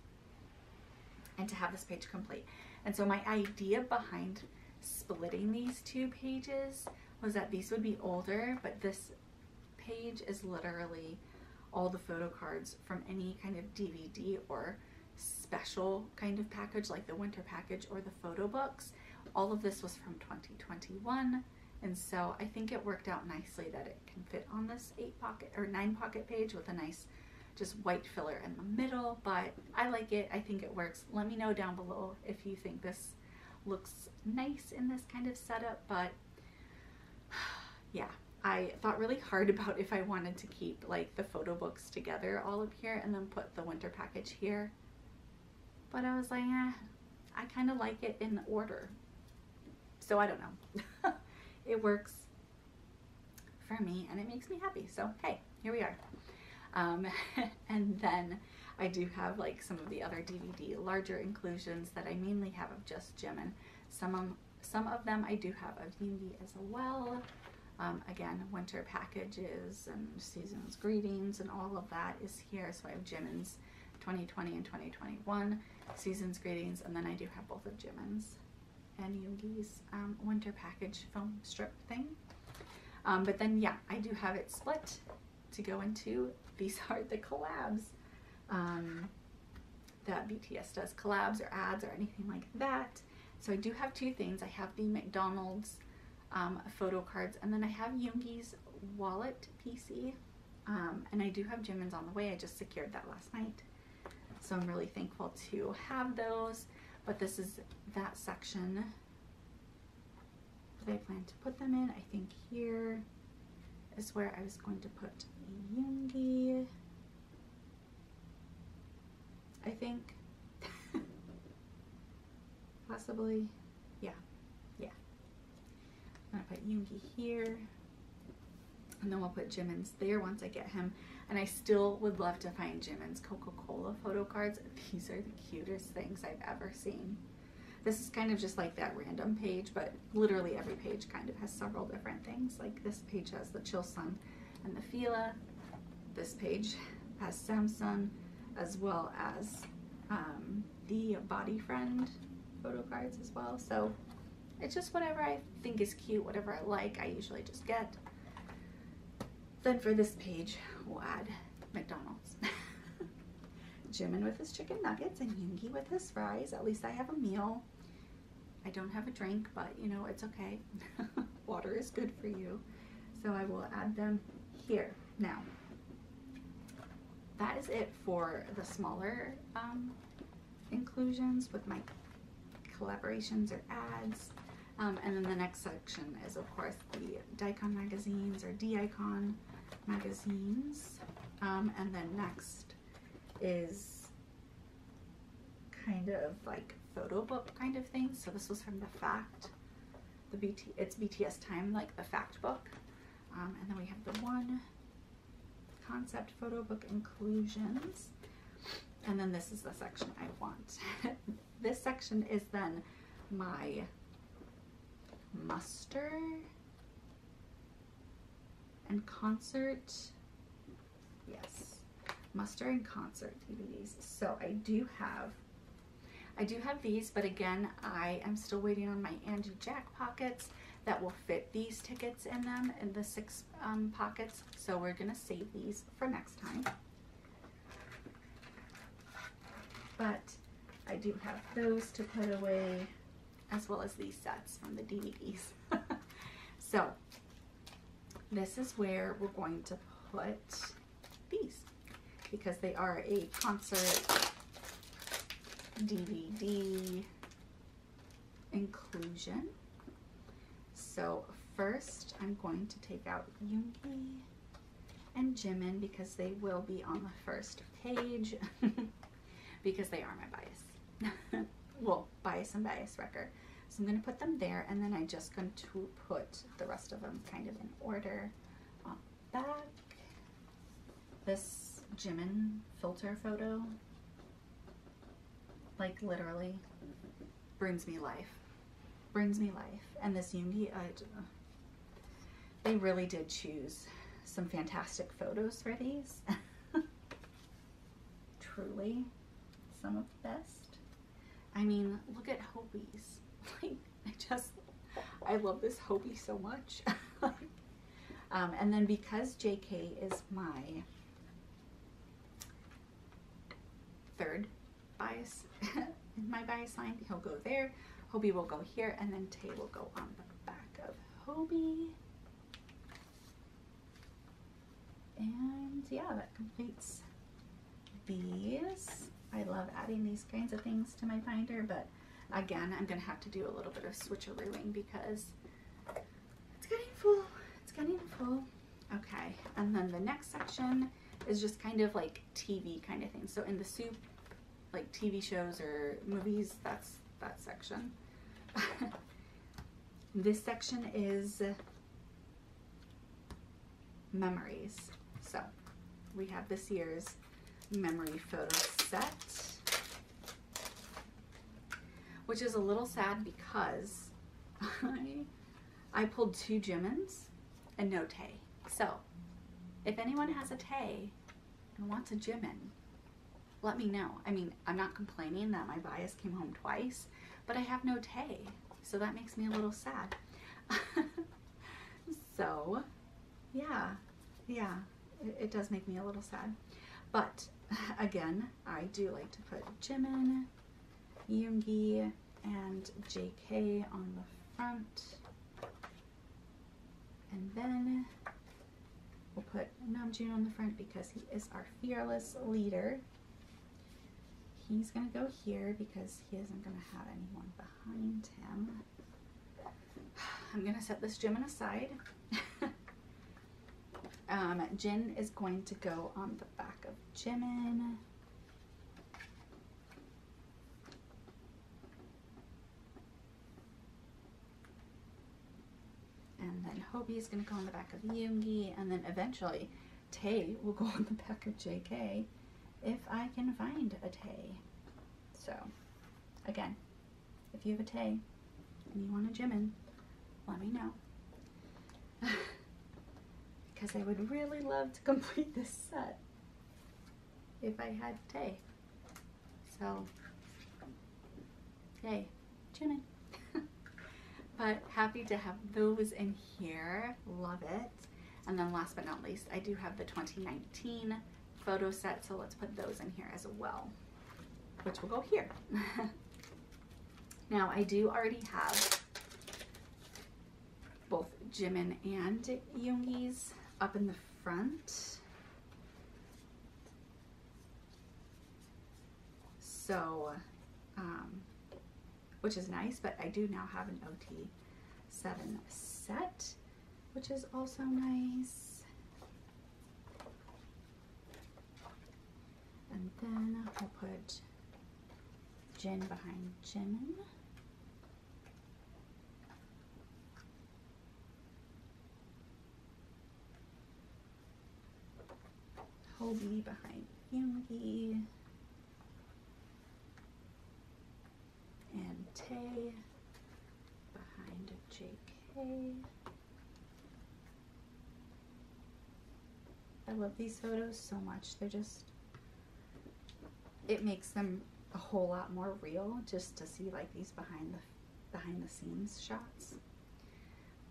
and to have this page complete. And so my idea behind splitting these two pages was that these would be older, but this page is literally all the photo cards from any kind of D V D or special kind of package, like the winter package or the photo books. All of this was from twenty twenty-one. And so I think it worked out nicely that it can fit on this eight pocket or nine pocket page with a nice just white filler in the middle, but I like it. I think it works. Let me know down below if you think this looks nice in this kind of setup, but yeah, I thought really hard about if I wanted to keep like the photo books together all up here and then put the winter package here. But I was like, eh, I kind of like it in order. So I don't know. It works for me and it makes me happy. So hey, here we are. Um, and then I do have like some of the other D V D larger inclusions that I mainly have of just Jimin. Some of, some of them I do have of Yoongi as well. Um, again, winter packages and season's greetings and all of that is here. So I have Jimin's twenty twenty and twenty twenty-one, season's greetings, and then I do have both of Jimin's. and Yoongi's um, winter package foam strip thing. Um, but then, yeah, I do have it split to go into. These are the collabs um, that B T S does, collabs or ads or anything like that. So I do have two things. I have the McDonald's um, photo cards, and then I have Yoongi's wallet P C. Um, and I do have Jimin's on the way. I just secured that last night. So I'm really thankful to have those. But this is that section that I plan to put them in. I think here is where I was going to put Yoongi, I think. Possibly. Yeah. Yeah. I'm going to put Yoongi here. And then we'll put Jimin's there once I get him. And I still would love to find Jimin's Coca-Cola photo cards. These are the cutest things I've ever seen. This is kind of just like that random page, but literally every page kind of has several different things. Like this page has the Chosun and the Fila. This page has Samsung, as well as um, the Body Friend photo cards as well. So it's just whatever I think is cute, whatever I like, I usually just get. Then for this page, we'll add McDonald's. Jimin with his chicken nuggets and Yoongi with his fries. At least I have a meal. I don't have a drink, but you know, it's okay. Water is good for you. So I will add them here. Now, that is it for the smaller um, inclusions with my collaborations or ads. Um, and then the next section is, of course, the Daikon magazines or D-Icon magazines. Um, and then next is kind of like photo book kind of thing. So this was from the Fact, the B T, it's B T S Time, like the Fact book. Um, and then we have the One Concept photo book inclusions. And then this is the section I want. This section is then my Muster and concert, yes, Muster and concert D V Ds. So I do have, I do have these, but again, I am still waiting on my Handy Jack pockets that will fit these tickets in them, in the six um, pockets. So we're gonna save these for next time. But I do have those to put away, as well as these sets from the D V Ds. So this is where we're going to put these, because they are a concert D V D inclusion. So first I'm going to take out Yoongi and Jimin, because they will be on the first page because they are my bias. Well, bias and bias wrecker. So I'm going to put them there, and then I'm just going to put the rest of them kind of in order on the back. This Jimin filter photo, like literally, brings me life. Brings me life. And this Yoongi, uh, they really did choose some fantastic photos for these. Truly, some of the best. I mean, look at Hobi's. Like, I just, I love this Hobi so much. um, and then because J K is my third bias, in my bias line, he'll go there, Hobi will go here, and then Tae will go on the back of Hobi. And yeah, that completes these. I love adding these kinds of things to my binder, but again, I'm going to have to do a little bit of switcherooing because it's getting full. It's getting full. Okay, and then the next section is just kind of like T V kind of thing. So in the soup, like T V shows or movies, that's that section. This section is memories. So we have this year's memory photo set, which is a little sad because I, I pulled two Jimins and no Tae. So if anyone has a Tae and wants a Jimin, let me know. I mean, I'm not complaining that my bias came home twice, but I have no Tae. So that makes me a little sad. So yeah, yeah, it, it does make me a little sad. But again, I do like to put Jimin, Yoongi, and J K on the front. And then we'll put Namjoon on the front because he is our fearless leader. He's gonna go here because he isn't gonna have anyone behind him. I'm gonna set this Jimin aside. um, Jin is going to go on the back of Jimin. And then Hobi is going to go on the back of Yoongi, and then eventually Tae will go on the back of J K if I can find a Tae. So again, if you have a Tae and you want a Jimin, let me know. Because I would really love to complete this set if I had Tae. So yay, Jimin. But happy to have those in here, love it. And then last but not least, I do have the twenty nineteen photo set, so let's put those in here as well, which will go here. Now I do already have both Jimin and Yoongi's up in the front. So, um, which is nice, but I do now have an O T seven set, which is also nice. And then I'll put Jin behind Jimin. Hobi behind Yoongi. And Tae behind J K. I love these photos so much. They're just, it makes them a whole lot more real just to see like these behind the behind the scenes shots.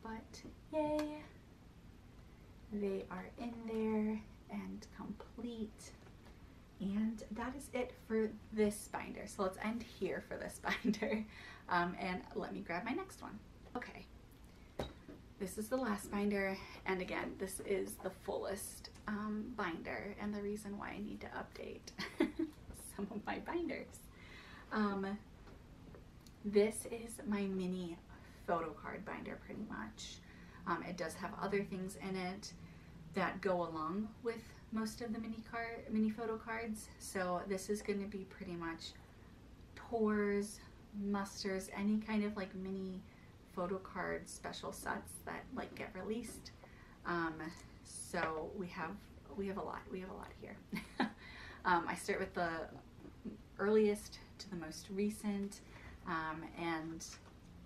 But yay, they are in there and complete. And that is it for this binder. So let's end here for this binder. Um, and let me grab my next one. Okay, this is the last binder. And again, this is the fullest um, binder and the reason why I need to update some of my binders. Um, this is my mini photo card binder pretty much. Um, it does have other things in it that go along with most of the mini card, mini photo cards. So this is going to be pretty much tours, musters, any kind of like mini photo card special sets that like get released. Um, so we have we have a lot. We have a lot here. um, I start with the earliest to the most recent, um, and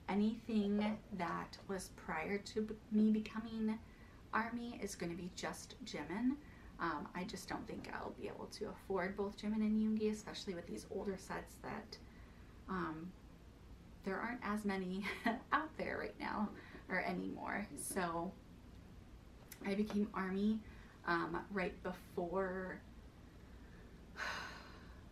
anything that was prior to me becoming Army is going to be just Jimin. Um, I just don't think I'll be able to afford both Jimin and Yoongi, especially with these older sets that um, there aren't as many out there right now or anymore. So I became Army um, right before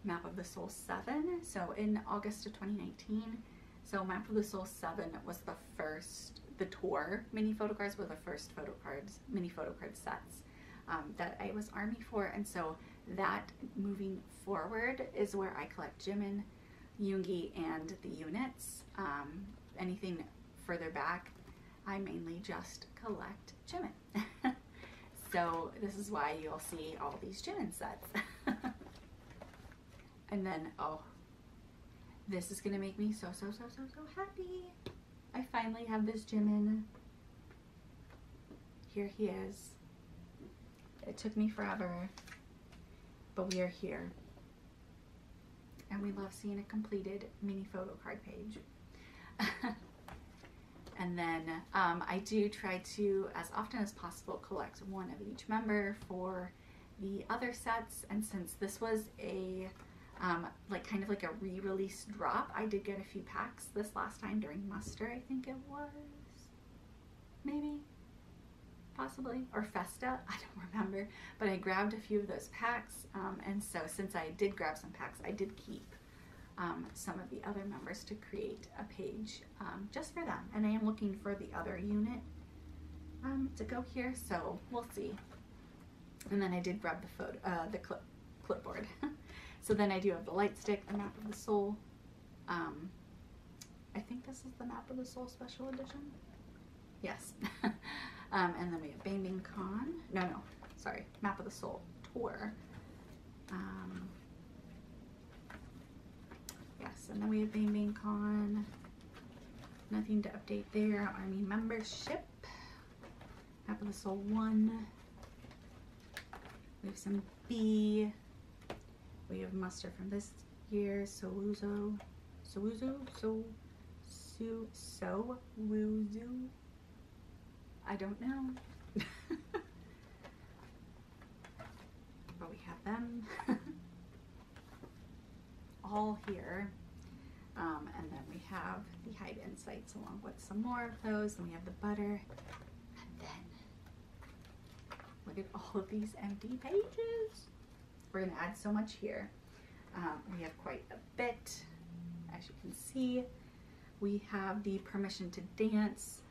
Map of the Soul seven, so in August of twenty nineteen. So Map of the Soul seven was the first, the tour mini photo cards were the first photo cards, mini photo card sets. Um, that I was Army for, and so that moving forward is where I collect Jimin, Yoongi, and the units. Um, anything further back, I mainly just collect Jimin. So this is why you'll see all these Jimin sets. And then, oh, this is gonna make me so, so, so, so, so happy. I finally have this Jimin. Here he is. It took me forever, but we are here. And we love seeing a completed mini photo card page. And then um, I do try to, as often as possible, collect one of each member for the other sets. And since this was a um, like kind of like a re-release drop. I did get a few packs this last time during Muster, I think it was, maybe, possibly, or Festa, I don't remember, but I grabbed a few of those packs, um, and so since I did grab some packs, I did keep um, some of the other members to create a page um, just for them, and I am looking for the other unit um, to go here, so we'll see. And then I did grab the photo, uh, the clip, clipboard. So then I do have the light stick, the Map of the Soul. Um, I think this is the Map of the Soul Special Edition. Yes. um, and then we have Bang Bang Con. No, no, sorry. Map of the Soul Tour. Um, yes, and then we have Bang Bang Con. Nothing to update there. Army membership. Map of the Soul one. We have some B. We have Muster from this year. Souzo. Souzo? So. So. So. Wuzu. I don't know. But we have them. All here. Um, and then we have the Hybe Insights along with some more of those. And we have the butter. And then. Look at all of these empty pages. We're gonna add so much here. Um, we have quite a bit, as you can see. We have the permission to dance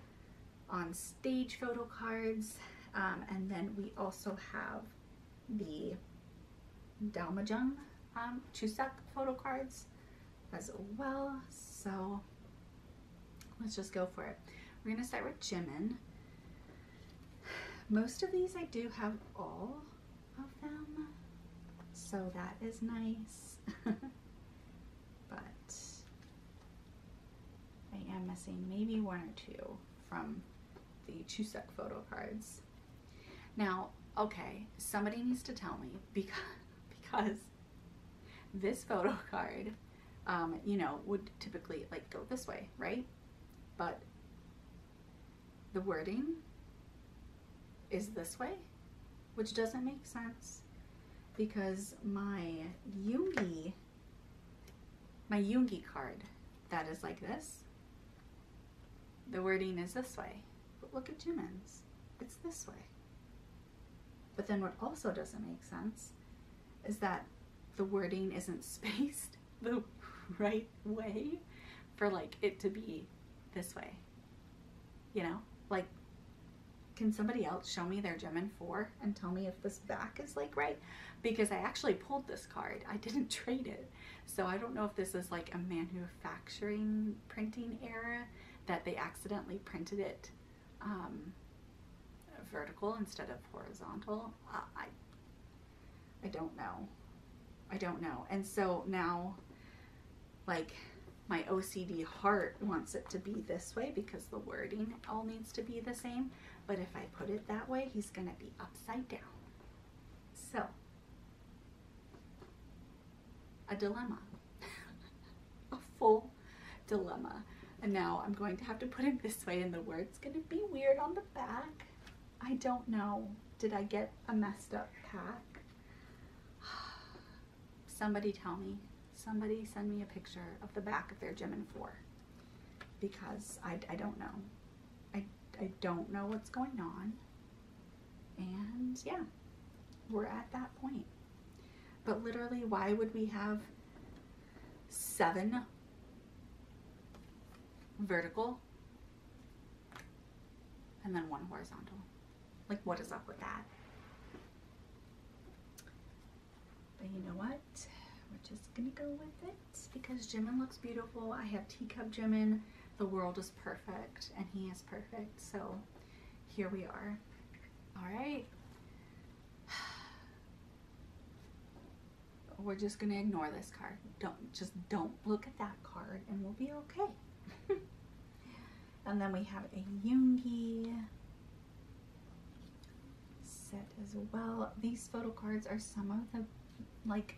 on stage photo cards. Um, and then we also have the Dalmajung um, Chuseok photo cards as well. So let's just go for it. We're gonna start with Jimin. Most of these I do have all of them, so that is nice. But I am missing maybe one or two from the Chuseok photo cards. Now, okay, somebody needs to tell me because because this photo card, um, you know, would typically like go this way, right? But the wording is this way, which doesn't make sense because my Yoongi, my Yoongi card that is like this, the wording is this way, but look at Jimin's, it's this way. But then what also doesn't make sense is that the wording isn't spaced the right way for like it to be this way, you know, like, can somebody else show me their Jimin four and tell me if this back is like right? Because I actually pulled this card. I didn't trade it. So I don't know if this is like a manufacturing printing error that they accidentally printed it um, vertical instead of horizontal. Uh, I, I don't know. I don't know. And so now like my O C D heart wants it to be this way because the wording all needs to be the same. But if I put it that way, he's gonna be upside down. So, a dilemma, a full dilemma. And now I'm going to have to put it this way and the word's gonna be weird on the back. I don't know, did I get a messed up pack? Somebody tell me, somebody send me a picture of the back of their Jimin four because I, I don't know. I don't know what's going on, and yeah, we're at that point. But literally, why would we have seven vertical and then one horizontal? Like, what is up with that? But you know what? We're just gonna go with it because Jimin looks beautiful. I have teacup Jimin. The world is perfect and he is perfect, so here we are. All right, we're just gonna ignore this card. Don't just don't look at that card and we'll be okay. And then we have a Yoongi set as well. These photo cards are some of the like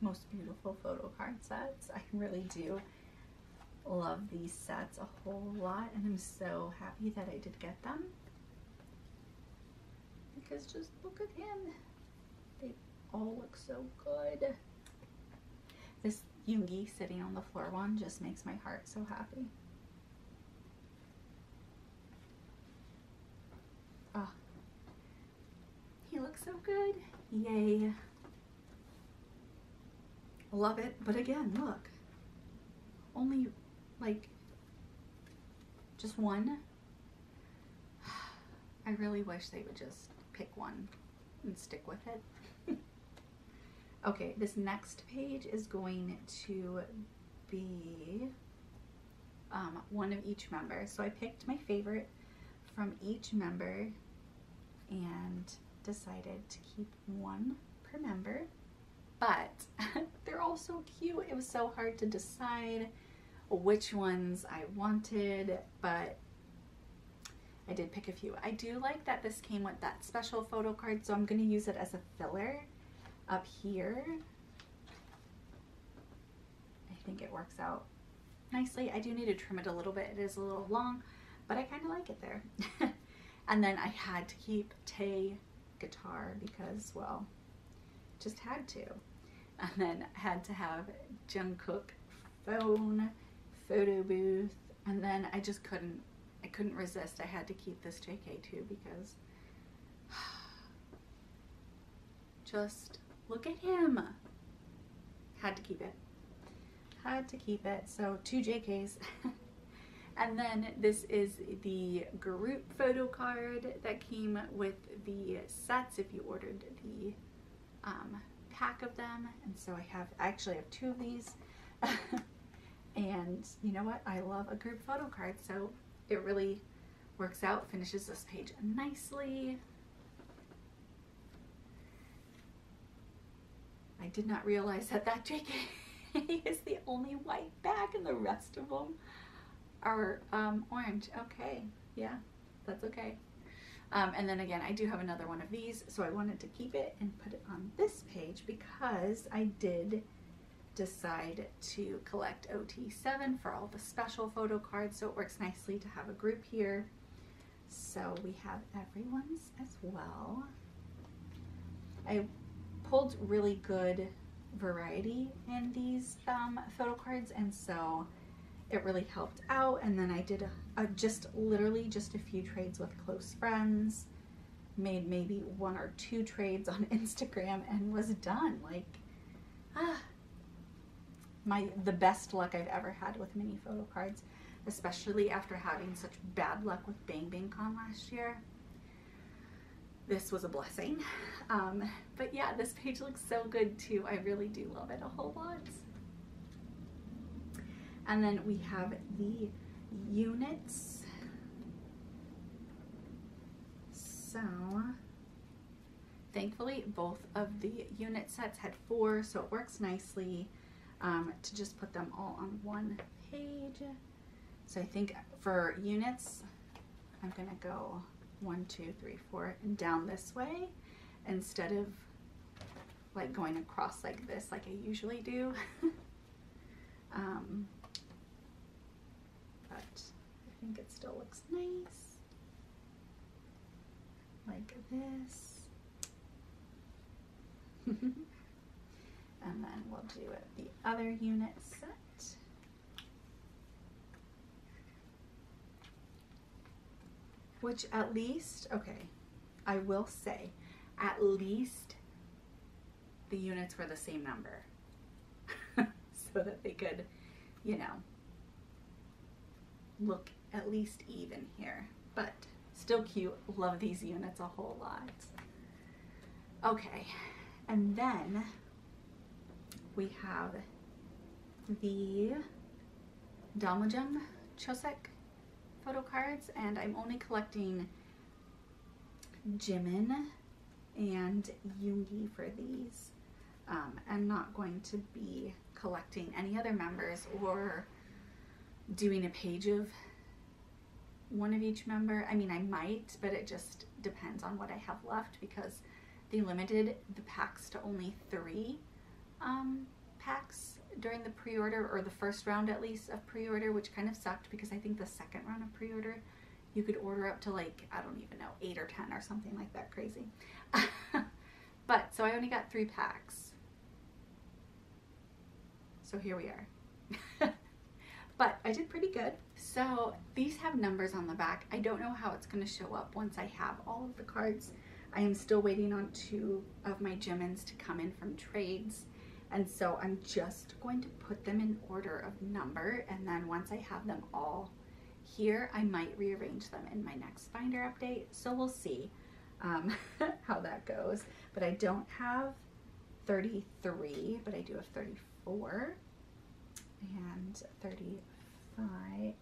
most beautiful photo card sets. I really do love these sets a whole lot, and I'm so happy that I did get them because just look at him, they all look so good. This Yoongi sitting on the floor one just makes my heart so happy. Oh, he looks so good. Yay. Love it. But again, look, only like just one. I really wish they would just pick one and stick with it. Okay, this next page is going to be um, one of each member. So I picked my favorite from each member and decided to keep one per member, but they're all so cute. It was so hard to decide which ones I wanted, but I did pick a few. I do like that this came with that special photo card, so I'm going to use it as a filler up here. I think it works out nicely. I do need to trim it a little bit. It is a little long, but I kind of like it there. And then I had to keep Tae guitar because, well, just had to. And then had to have Jungkook phone, photo booth, and then I just couldn't, I couldn't resist. I had to keep this J K too because just look at him. Had to keep it. Had to keep it. So two J Ks. And then this is the group photo card that came with the sets if you ordered the um, pack of them. And so I have, I actually have two of these. And you know what? I love a group photo card. So it really works out, finishes this page nicely. I did not realize that that J K is the only white bag and the rest of them are um, orange. Okay, yeah, that's okay. Um, and then again, I do have another one of these, so I wanted to keep it and put it on this page because I did decide to collect O T seven for all the special photo cards, so it works nicely to have a group here. So we have everyone's as well. I pulled really good variety in these um, photo cards, and so it really helped out. And then I did a, a just literally just a few trades with close friends, made maybe one or two trades on Instagram, and was done. Like, ah, my the best luck I've ever had with mini photo cards, especially after having such bad luck with Bang Bang Con last year. This was a blessing. Um, but yeah, this page looks so good too. I really do love it a whole lot. And then we have the units. So thankfully both of the unit sets had four, so it works nicely um, to just put them all on one page. So I think for units, I'm gonna go one, two, three, four, and down this way instead of like going across like this like I usually do. um, But I think it still looks nice, like this. And then we'll do it the other unit set. Which at least, okay, I will say, at least the units were the same number. So that they could, you know, look at least even here, but still cute. Love these units a whole lot. Okay, and then we have the Damjang Chuseok photo cards, and I'm only collecting Jimin and Yoongi for these. Um, I'm not going to be collecting any other members or doing a page of one of each member. I mean, I might, but it just depends on what I have left because they limited the packs to only three um, packs during the pre-order, or the first round at least of pre-order, which kind of sucked because I think the second round of pre-order you could order up to like, I don't even know, eight or ten or something like that crazy. But so I only got three packs. so here we are. But I did pretty good. So these have numbers on the back. I don't know how it's gonna show up once I have all of the cards. I am still waiting on two of my Jimins to come in from trades. And so I'm just going to put them in order of number. And then once I have them all here, I might rearrange them in my next binder update. So we'll see um, how that goes. But I don't have thirty-three, but I do have thirty-four and thirty-five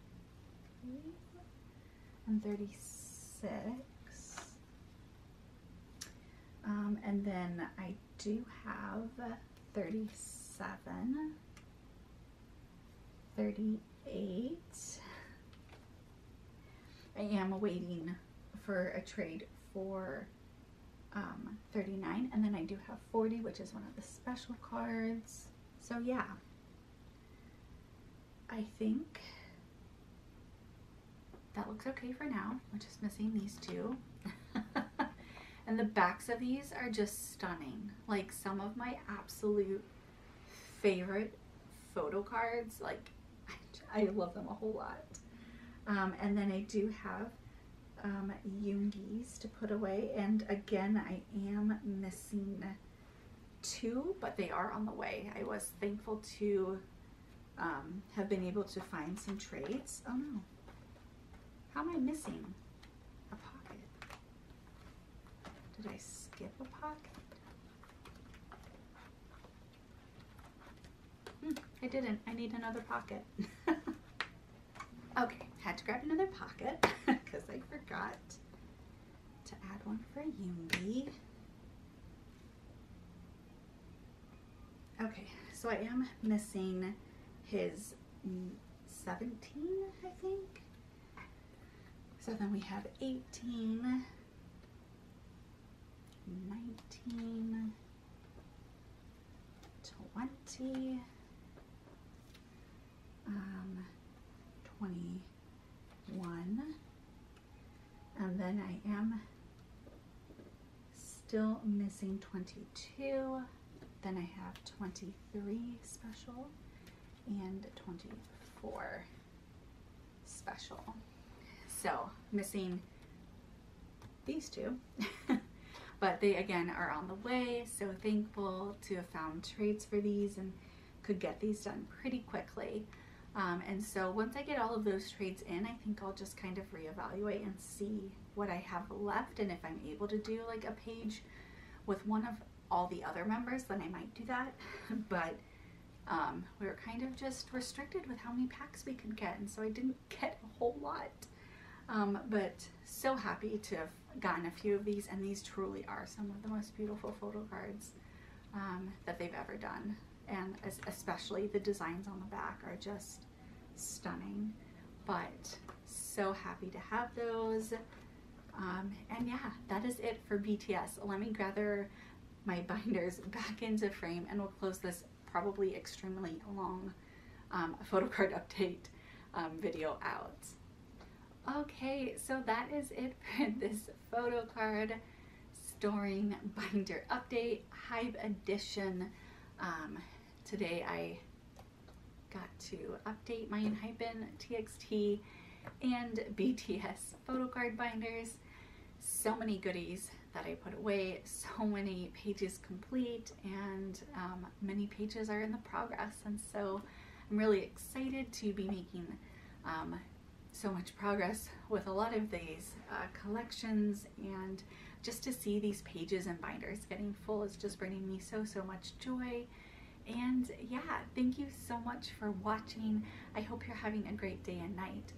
and thirty-six. Um, and then I do have thirty-seven, thirty-eight. I am waiting for a trade for um, thirty-nine, and then I do have forty, which is one of the special cards. So yeah, I think that looks okay for now. We're just missing these two. And the backs of these are just stunning. Like some of my absolute favorite photo cards. Like I, I love them a whole lot. Um, and then I do have um, Yoongi's to put away. And again, I am missing two, but they are on the way. I was thankful to um, have been able to find some trades. Oh no, how am I missing? Did I skip a pocket? Hmm, I didn't. I need another pocket. Okay, had to grab another pocket because I forgot to add one for Yoongi. Okay, so I am missing his seventeen, I think. So then we have eighteen. nineteen, twenty, um, twenty-one, and then I am still missing twenty-two, then I have twenty-three special and twenty-four special. So missing these two. But they, again, are on the way, so thankful to have found trades for these and could get these done pretty quickly. Um, and so once I get all of those trades in, I think I'll just kind of reevaluate and see what I have left. And if I'm able to do like a page with one of all the other members, then I might do that. But um, we were kind of just restricted with how many packs we could get, and so I didn't get a whole lot. Um, but so happy to have gotten a few of these, and these truly are some of the most beautiful photo cards um, that they've ever done, and as, especially the designs on the back are just stunning. But so happy to have those, um, and yeah, that is it for B T S. Let me gather my binders back into frame and we'll close this probably extremely long um, photo card update um, video out. Okay, so that is it for this photo card storing binder update, Hybe edition. Um, today I got to update my Enhypen, T X T, and B T S photo card binders. So many goodies that I put away, so many pages complete, and um, many pages are in the progress. And so I'm really excited to be making um, so much progress with a lot of these uh, collections, and just to see these pages and binders getting full is just bringing me so so much joy. And yeah, thank you so much for watching. I hope you're having a great day and night.